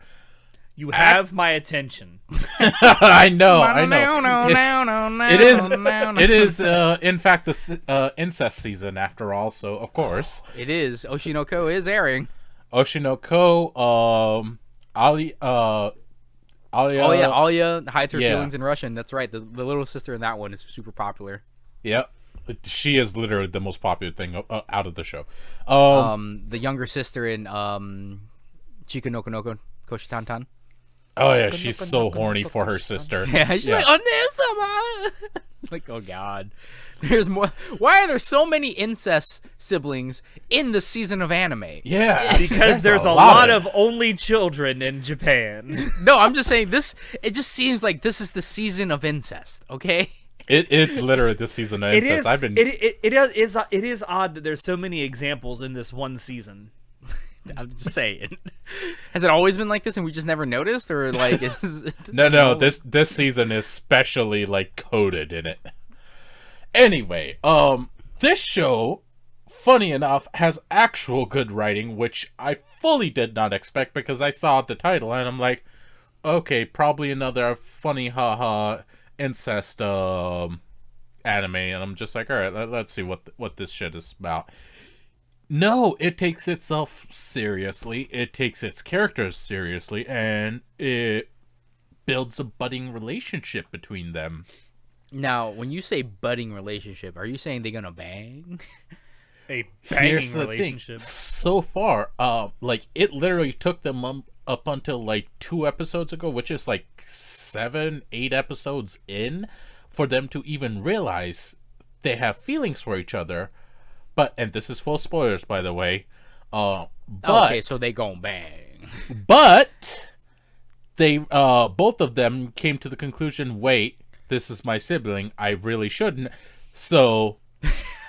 You have my attention. I know, I know. It, it is, it is uh, in fact, the uh, incest season after all, so of course. It is. Oshinoko is airing. Oshinoko, um, Ali, uh, Alia. Oh, yeah, Alia hides her yeah. feelings in Russian. That's right. The, the little sister in that one is super popular. Yep. She is literally the most popular thing out of the show. Um, um the younger sister in um, Chikonokonoko, Koshitantan. Oh yeah, she's so horny for her sister. Yeah, she's yeah. like, on this, like, oh god, there's more. Why are there so many incest siblings in the season of anime? Yeah, because there's, there's a, a lot, lot of only children in Japan. No, I'm just saying this. It just seems like this is the season of incest. Okay. It it's literally the season of incest. It is, I've been. It it it is it is odd that there's so many examples in this one season. I'm just saying. Has it always been like this, and we just never noticed, or like? Is, no, no. This this season is specially like coded in it. Anyway, um, this show, funny enough, has actual good writing, which I fully did not expect because I saw the title and I'm like, okay, probably another funny, haha, incest um, anime, and I'm just like, all right, let, let's see what th what this shit is about. No, it takes itself seriously, it takes its characters seriously, and it builds a budding relationship between them. Now, when you say budding relationship, are you saying they're gonna bang? A banging Here's the relationship. Thing. So far, uh, like, it literally took them um, up until, like, two episodes ago, which is, like, seven, eight episodes in, for them to even realize they have feelings for each other. But, and this is full spoilers, by the way. Uh, but, okay, so they gon' bang. But they, uh, both of them came to the conclusion: wait, this is my sibling. I really shouldn't. So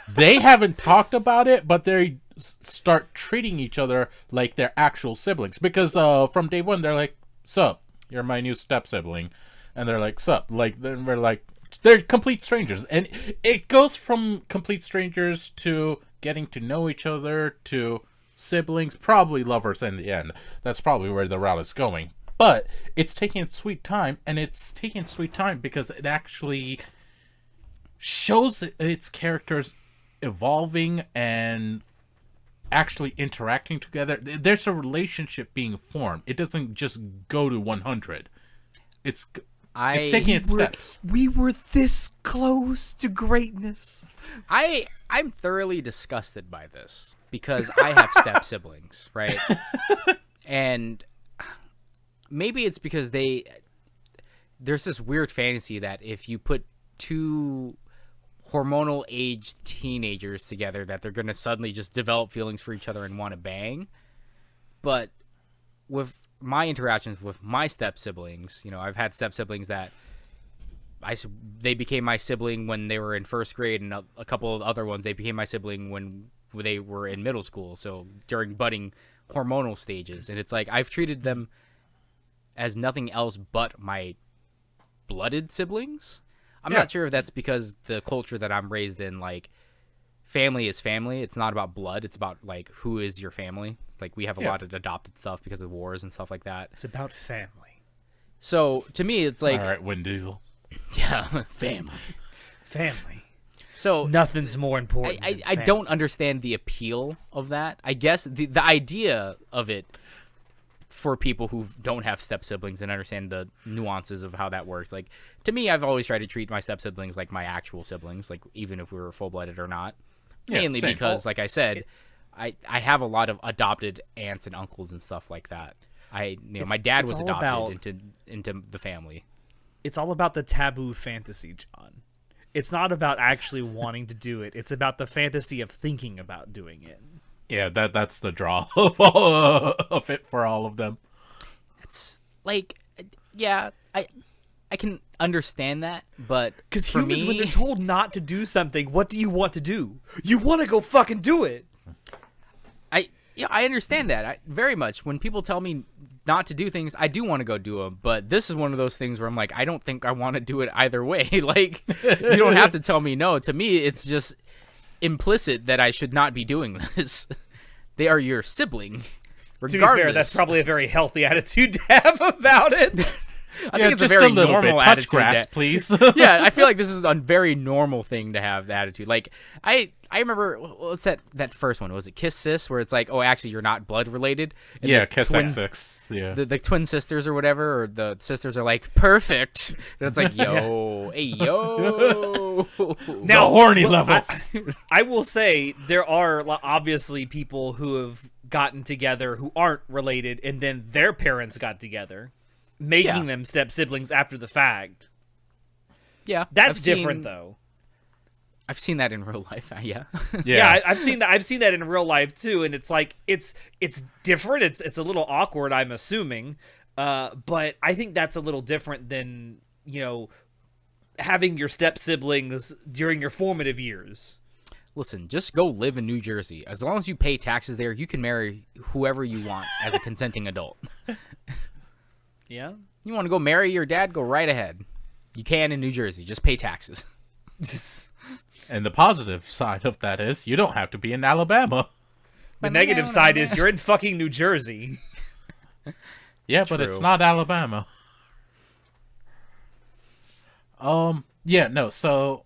they haven't talked about it, but they start treating each other like they're actual siblings because uh, from day one they're like, "Sup, you're my new step sibling," and they're like, "Sup," like then we're like. They're complete strangers, and it goes from complete strangers to getting to know each other to siblings, probably lovers in the end. That's probably where the route is going. But it's taking its sweet time, and it's taking its sweet time because it actually shows its characters evolving and actually interacting together. There's a relationship being formed. It doesn't just go to one hundred. It's... I, it's taking its were, steps. We were this close to greatness. I I'm thoroughly disgusted by this because I have step siblings, right? And maybe it's because they there's this weird fantasy that if you put two hormonal aged teenagers together, that they're going to suddenly just develop feelings for each other and want to bang. But with my interactions with my step siblings, you know, I've had step siblings that I they became my sibling when they were in first grade, and a, a couple of other ones they became my sibling when they were in middle school. So during budding hormonal stages, and it's like I've treated them as nothing else but my blooded siblings. I'm yeah. not sure if that's because the culture that I'm raised in, like, family is family. It's not about blood. It's about, like, who is your family. Like, we have a yeah. lot of adopted stuff because of wars and stuff like that. It's about family. So, to me, it's like... All right, Vin Diesel. Yeah, family. Family. So nothing's more important. I, I, I don't understand the appeal of that. I guess the the idea of it for people who don't have step siblings and understand the nuances of how that works. Like, to me, I've always tried to treat my step siblings like my actual siblings, like even if we were full blooded or not. Yeah, mainly same. Because, well, like I said, it, I I have a lot of adopted aunts and uncles and stuff like that. I you know my dad was adopted about, into into the family. It's all about the taboo fantasy, John. It's not about actually wanting to do it. It's about the fantasy of thinking about doing it. Yeah, that that's the draw of, all, of it for all of them. It's like, yeah, I I can understand that, but because humans, me, when they're told not to do something, what do you want to do? You want to go fucking do it. I yeah, I understand that I, very much. When people tell me not to do things, I do want to go do them. But this is one of those things where I'm like, I don't think I want to do it either way. Like, you don't have to tell me no. To me, it's just implicit that I should not be doing this. They are your sibling. Regardless. To be fair, that's probably a very healthy attitude to have about it. I yeah, think it's just a very a little normal bit. Touch attitude. Grass, that, please. Yeah, I feel like this is a very normal thing to have. The attitude, like I, I remember what's that? That first one was it Kiss Sis, where it's like, oh, actually, you're not blood related. And yeah, Kiss twin, X X. Yeah, the, the twin sisters or whatever, or the sisters are like perfect. And it's like, yo, hey, yo. Now the horny well, levels. I, I will say there are obviously people who have gotten together who aren't related, and then their parents got together, making yeah. them step siblings after the fact. Yeah, that's I've different seen, though. I've seen that in real life. Yeah, yeah, yeah I, I've seen that. I've seen that in real life too, and it's like it's it's different. It's it's a little awkward, I'm assuming, uh, but I think that's a little different than, you know, having your step siblings during your formative years. Listen, just go live in New Jersey. As long as you pay taxes there, you can marry whoever you want as a consenting adult. Yeah, you want to go marry your dad? Go right ahead. You can in New Jersey. Just pay taxes. And the positive side of that is you don't have to be in Alabama. The but negative no, side no, is no. you're in fucking New Jersey. Yeah, true. But it's not Alabama. Um. Yeah. No. So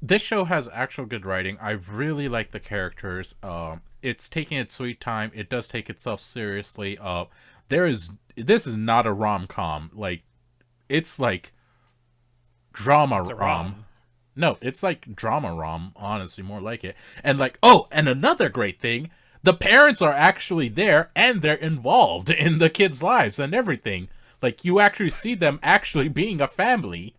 this show has actual good writing. I really like the characters. Um. It's taking its sweet time. It does take itself seriously. Uh. There is. This is not a rom-com. Like, it's like drama-rom. No, it's like drama-rom, honestly, more like it. And like, oh, and another great thing, the parents are actually there, and they're involved in the kids' lives and everything. Like, you actually see them actually being a family.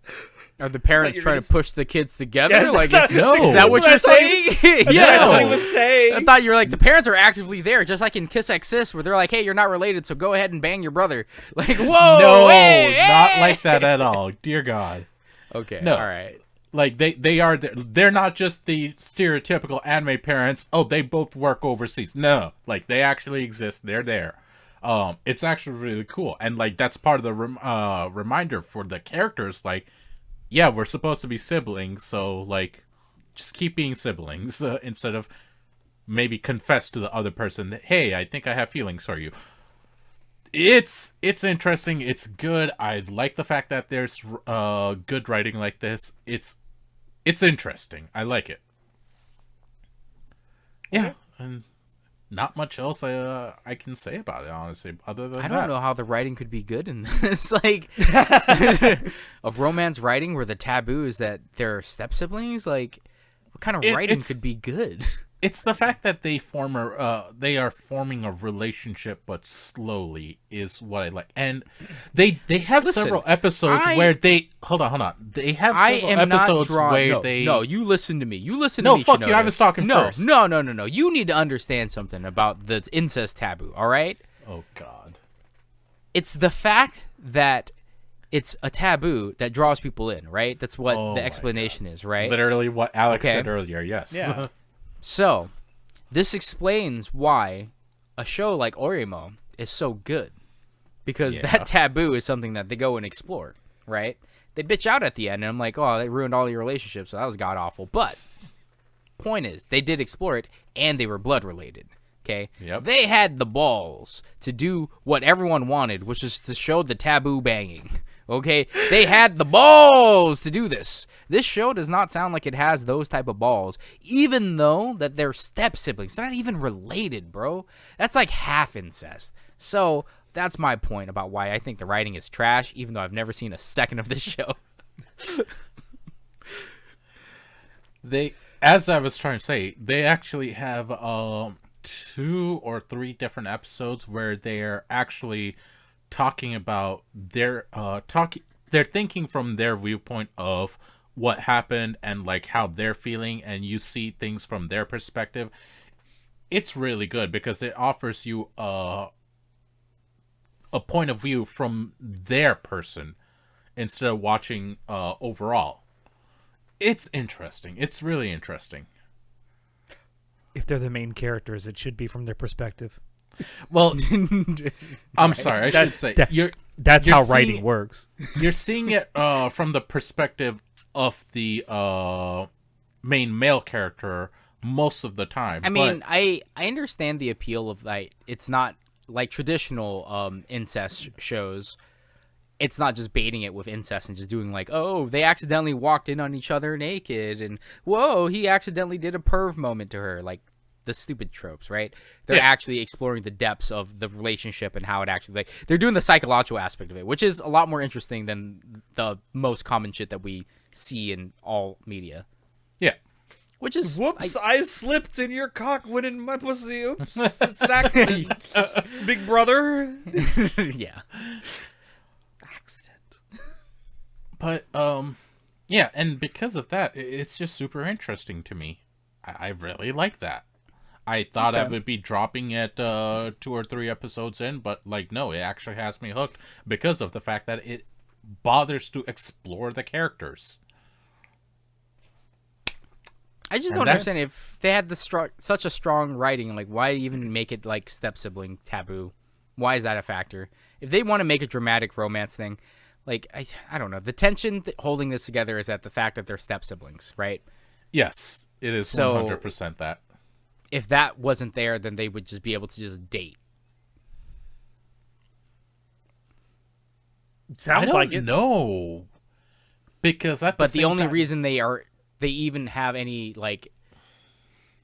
Are the parents like trying to push the kids together? Yes, like, it's, no. Is that what, what you're saying? Yeah, I, was saying. I thought you were like, the parents are actively there, just like in Kiss X Sis, where they're like, hey, you're not related, so go ahead and bang your brother. Like, whoa! No, hey, not hey. like that at all. Dear God. Okay, no. All right. Like, they, they are, they're not just the stereotypical anime parents, oh, they both work overseas. No, like, they actually exist. They're there. Um, It's actually really cool. And, like, that's part of the rem uh, reminder for the characters, like, yeah, we're supposed to be siblings, so, like, just keep being siblings uh, instead of maybe confess to the other person that, hey, I think I have feelings for you. It's it's interesting. It's good. I like the fact that there's uh, good writing like this. It's it's interesting. I like it. Yeah, and not much else uh, I can say about it, honestly, other than I don't that. know how the writing could be good in this. Like, of romance writing where the taboo is that they're step siblings. Like, what kind of it, writing could be good? It's the fact that they form a, uh, they are forming a relationship, but slowly, is what I like. And they they have listen, several episodes I, where they hold on, hold on. They have several I am episodes not drawn, where no, they no. You listen to me. You listen. No, to me, fuck Chinoda. you. I was talking no, first. No, no, no, no. You need to understand something about the incest taboo. All right. Oh God. It's the fact that it's a taboo that draws people in. Right. That's what oh, the explanation is. Right. Literally what Alex okay. said earlier. Yes. Yeah. So, this explains why a show like Orimo is so good. Because yeah. that taboo is something that they go and explore, right? They bitch out at the end, and I'm like, oh, they ruined all your relationships, so that was god-awful. But, point is, they did explore it, and they were blood-related, okay? Yep. They had the balls to do what everyone wanted, which is to show the taboo banging, Okay, they had the balls to do this. This show does not sound like it has those type of balls, even though that they're step-siblings. They're not even related, bro. That's like half incest. So that's my point about why I think the writing is trash, even though I've never seen a second of this show. They, as I was trying to say, they actually have um, two or three different episodes where they're actually talking about their, uh, talking, they're thinking from their viewpoint of what happened and like how they're feeling, and you see things from their perspective. It's really good because it offers you a, a point of view from their person instead of watching uh, overall. It's interesting. It's really interesting. If they're the main characters, it should be from their perspective. Well, I'm sorry. I that, should say that, you're, that's you're how writing it, works. You're seeing it uh, from the perspective of the uh, main male character most of the time. I mean, but... I, I understand the appeal of like it's not like traditional um, incest shows. It's not just baiting it with incest and just doing like, oh, they accidentally walked in on each other naked, and whoa, he accidentally did a perv moment to her. Like the stupid tropes, right? They're yeah. actually exploring the depths of the relationship and how it actually, like, they're doing the psychological aspect of it, which is a lot more interesting than the most common shit that we see in all media. Yeah. Which is, whoops, I, I slipped and your cock went in my pussy. Oops. It's an accident. Big brother. Yeah. But, um, yeah, and because of that, it's just super interesting to me. I, I really like that. I thought okay. I would be dropping at uh, two or three episodes in, but, like, no, it actually has me hooked because of the fact that it bothers to explore the characters. I just and don't that's... understand if they had the such a strong writing, like, why even make it, like, step-sibling taboo? Why is that a factor? If they want to make a dramatic romance thing... Like, I, I don't know. The tension th holding this together is at the fact that they're step-siblings, right? Yes, it is so, one hundred percent that. If that wasn't there, then they would just be able to just date. Sounds I like don't it. No. Because at the But the only time... reason they are, they even have any, like,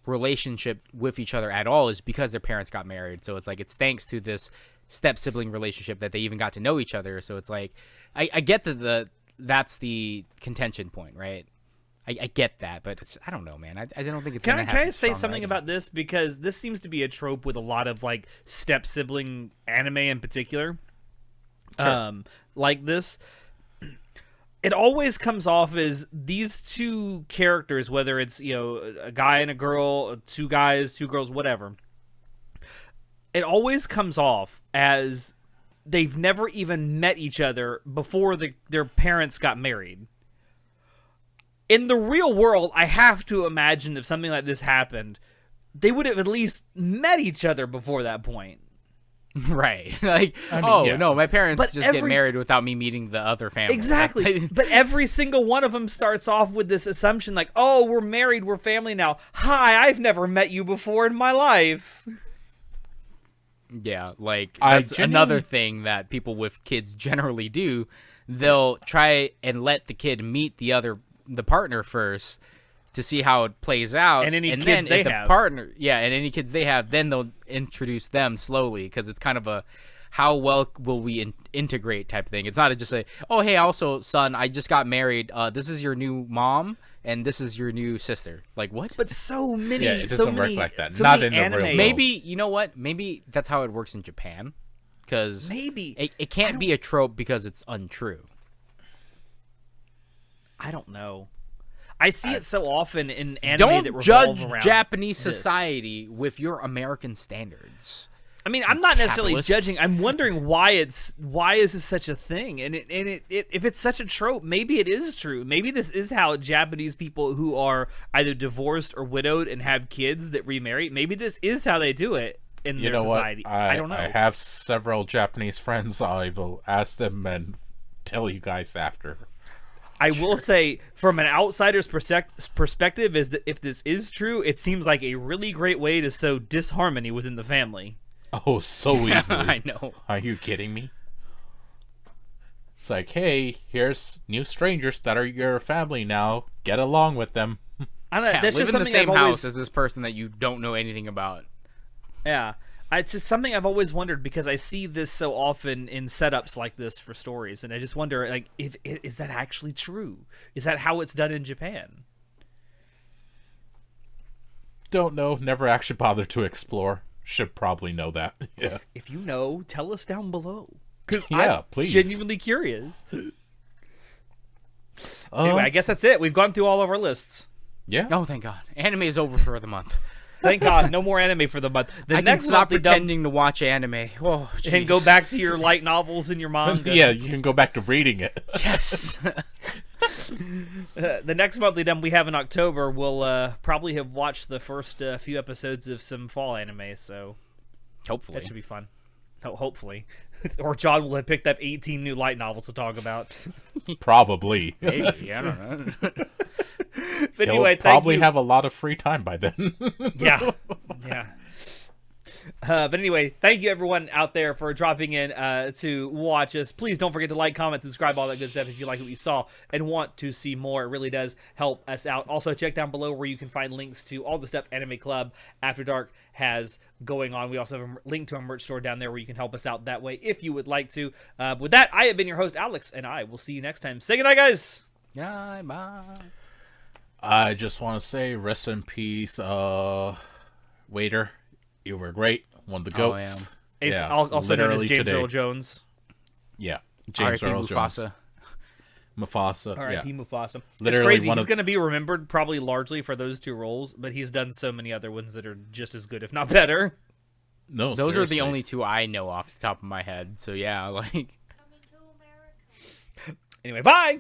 relationship with each other at all is because their parents got married. So it's like, it's thanks to this step-sibling relationship that they even got to know each other. So it's like, I, I get that the that's the contention point, right? I, I get that, but it's, I don't know, man. I, I don't think it's gonna happen. Can I say something about this? Because this seems to be a trope with a lot of, like, step-sibling anime in particular. Sure. Um, like this. It always comes off as these two characters, whether it's, you know, a guy and a girl, two guys, two girls, whatever. It always comes off as they've never even met each other before the, their parents got married. In the real world, I have to imagine if something like this happened, they would have at least met each other before that point. Right. Like, I mean, oh, yeah. no, my parents but just every, get married without me meeting the other family. Exactly. But every single one of them starts off with this assumption like, oh, we're married, we're family now. Hi, I've never met you before in my life. Yeah, like, that's genuinely... another thing that people with kids generally do. They'll try and let the kid meet the other, the partner first to see how it plays out. And any and kids then they the have. Partner, yeah, and any kids they have, then they'll introduce them slowly because it's kind of a how well will we in integrate type thing. It's not a just a, oh, hey, also, son, I just got married. Uh, this is your new mom. And this is your new sister. Like, what? But so many, yeah, it doesn't so many, work like that. So Not in the anime. Real world. Maybe, you know what? Maybe that's how it works in Japan. Because maybe it, it can't be a trope because it's untrue. I don't know. I see I, it so often in anime don't that revolve judge around Japanese this. society with your American standards. I mean, I'm not necessarily Capitalist. judging. I'm wondering why it's why is this such a thing? And it, and it, it if it's such a trope, maybe it is true. Maybe this is how Japanese people who are either divorced or widowed and have kids that remarry. Maybe this is how they do it in you their society. I, I don't know. I have several Japanese friends. I will ask them and tell you guys after. I will say, from an outsider's perspective, is that if this is true, it seems like a really great way to sow disharmony within the family. Oh, so easily. I know. Are you kidding me? It's like, hey, here's new strangers that are your family now. Get along with them. I don't know, that's just something I've always... Live in the same house as this person that you don't know anything about. Yeah. It's just something I've always wondered, because I see this so often in setups like this for stories, and I just wonder, like, if is that actually true? Is that how it's done in Japan? Don't know. Never actually bothered to explore. Should probably know that. Yeah. If you know, tell us down below. Because yeah, I'm please. genuinely curious. Um, anyway, I guess that's it. We've gone through all of our lists. Yeah. Oh, thank God. Anime is over for the month. Thank God, no more anime for the month. The I next can stop pretending to watch anime. Whoa, and go back to your light novels and your manga. Yeah, you can go back to reading it. Yes. Uh, the next monthly dump we have in October will uh, probably have watched the first uh, few episodes of some fall anime, so hopefully that should be fun. Ho hopefully, or John will have picked up eighteen new light novels to talk about. Probably. Maybe, I don't know. But He'll anyway, probably thank you. have a lot of free time by then. Yeah, yeah. Uh, but anyway, thank you everyone out there for dropping in uh, to watch us. Please don't forget to like, comment, subscribe, all that good stuff if you like what you saw and want to see more. It really does help us out. Also, check down below where you can find links to all the stuff Anime Club After Dark has going on. We also have a link to our merch store down there where you can help us out that way if you would like to. Uh, with that, I have been your host, Alex, and I will see you next time. Say goodnight, guys. Goodnight, bye. I just want to say rest in peace, uh, waiter. You were great. One of the goats. Oh, yeah. Also known as James today. Earl Jones. Yeah. James Earl Mufasa. Jones. Mufasa. R I P yeah. Mufasa. Literally it's crazy. One he's of... going to be remembered probably largely for those two roles, but he's done so many other ones that are just as good, if not better. No, Those seriously. are the only two I know off the top of my head. So, yeah, like... Coming to America. Anyway, bye!